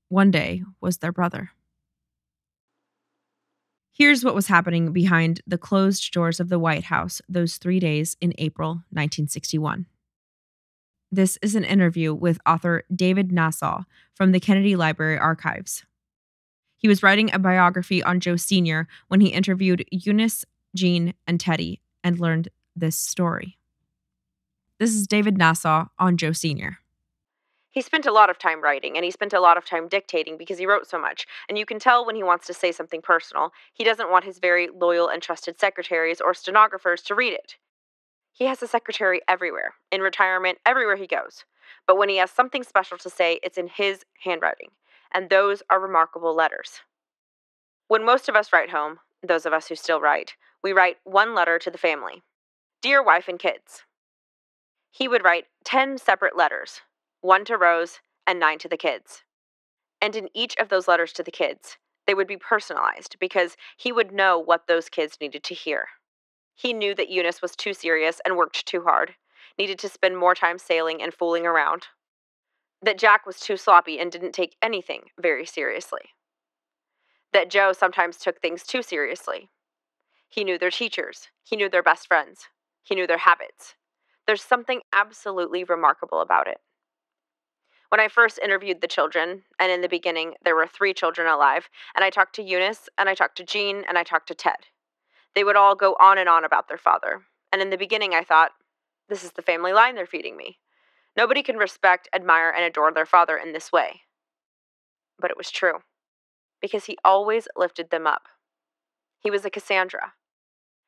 one day, was their brother. Here's what was happening behind the closed doors of the White House those three days in April nineteen sixty-one. This is an interview with author David Nassau from the Kennedy Library Archives. He was writing a biography on Joe Senior when he interviewed Eunice, Jean, and Teddy and learned this story. This is David Nassau on Joe Senior He spent a lot of time writing, and he spent a lot of time dictating because he wrote so much. And you can tell when he wants to say something personal. He doesn't want his very loyal and trusted secretaries or stenographers to read it. He has a secretary everywhere, in retirement, everywhere he goes. But when he has something special to say, it's in his handwriting. And those are remarkable letters. When most of us write home, those of us who still write, we write one letter to the family. Dear wife and kids. He would write ten separate letters. One to Rose, and nine to the kids. And in each of those letters to the kids, They would be personalized because he would know what those kids needed to hear. He knew that Eunice was too serious and worked too hard, needed to spend more time sailing and fooling around. That Jack was too sloppy and didn't take anything very seriously. That Joe sometimes took things too seriously. He knew their teachers. He knew their best friends. He knew their habits. There's something absolutely remarkable about it. When I first interviewed the children, and in the beginning there were three children alive, and I talked to Eunice, and I talked to Jean, and I talked to Ted. They would all go on and on about their father, and in the beginning I thought, this is the family line they're feeding me. Nobody can respect, admire, and adore their father in this way. But it was true, because he always lifted them up. He was a Cassandra.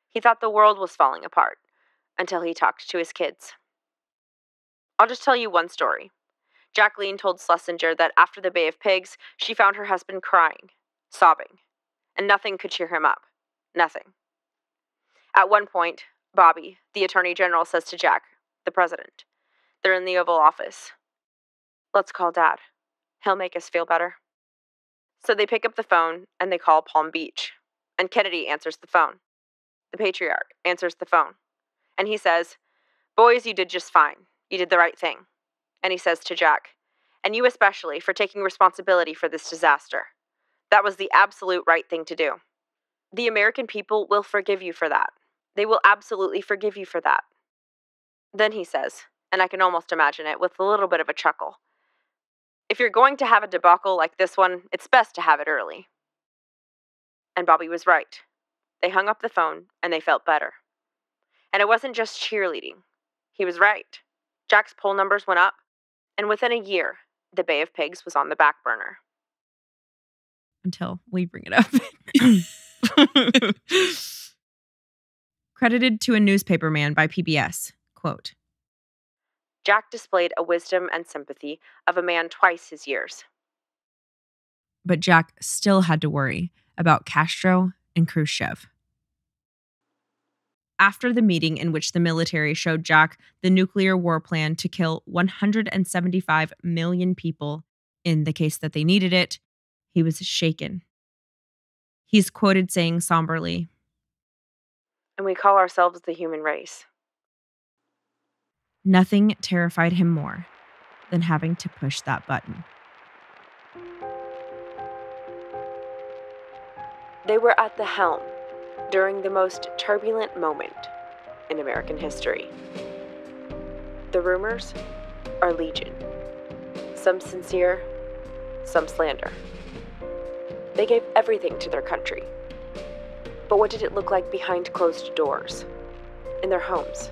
He thought the world was falling apart, until he talked to his kids. I'll just tell you one story. Jacqueline told Schlesinger that after the Bay of Pigs, she found her husband crying, sobbing, and nothing could cheer him up. Nothing. At one point, Bobby, the Attorney General, says to Jack, the President, they're in the Oval Office. Let's call Dad. He'll make us feel better. So they pick up the phone, and they call Palm Beach. And Kennedy answers the phone. The Patriarch answers the phone. And he says, boys, you did just fine. You did the right thing. And he says to Jack, and you especially, for taking responsibility for this disaster. That was the absolute right thing to do. The American people will forgive you for that. They will absolutely forgive you for that. Then he says, and I can almost imagine it with a little bit of a chuckle, if you're going to have a debacle like this one, it's best to have it early. And Bobby was right. They hung up the phone, and they felt better. And it wasn't just cheerleading. He was right. Jack's poll numbers went up. And within a year, the Bay of Pigs was on the back burner. Until we bring it up. Credited to a newspaper man by P B S, quote, Jack displayed a wisdom and sympathy of a man twice his years. But Jack still had to worry about Castro and Khrushchev. After the meeting in which the military showed Jack the nuclear war plan to kill one hundred seventy-five million people in the case that they needed it, he was shaken. He's quoted saying somberly, and we call ourselves the human race. Nothing terrified him more than having to push that button. They were at the helm during the most turbulent moment in American history. The rumors are legion. Some sincere, some slander. They gave everything to their country. But what did it look like behind closed doors, in their homes,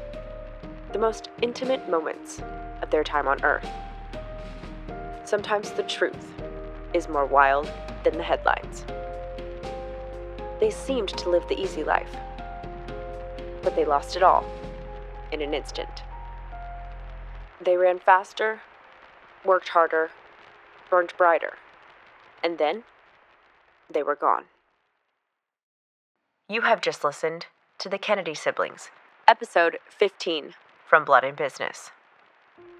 the most intimate moments of their time on Earth? Sometimes the truth is more wild than the headlines. They seemed to live the easy life, but they lost it all in an instant. They ran faster, worked harder, burned brighter, and then they were gone. You have just listened to The Kennedy Siblings, episode fifteen from Blood and Business.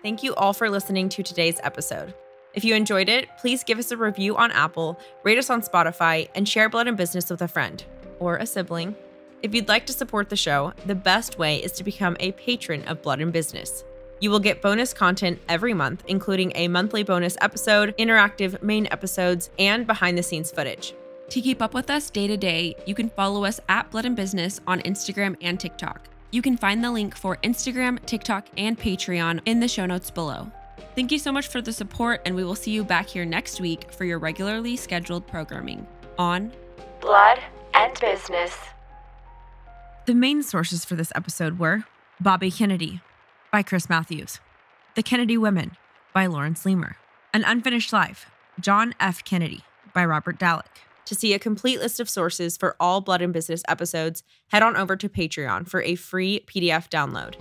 Thank you all for listening to today's episode. If you enjoyed it, please give us a review on Apple, rate us on Spotify, and share Blood and Business with a friend or a sibling. If you'd like to support the show, the best way is to become a patron of Blood and Business. You will get bonus content every month, including a monthly bonus episode, interactive main episodes, and behind-the-scenes footage. To keep up with us day to day, you can follow us at Blood and Business on Instagram and TikTok. You can find the link for Instagram, TikTok, and Patreon in the show notes below. Thank you so much for the support, and we will see you back here next week for your regularly scheduled programming on Blood and Business. The main sources for this episode were Bobby Kennedy by Chris Matthews, The Kennedy Women by Lawrence Leamer, An Unfinished Life, John F. Kennedy by Robert Dalek. To see a complete list of sources for all Blood and Business episodes, head on over to Patreon for a free P D F download.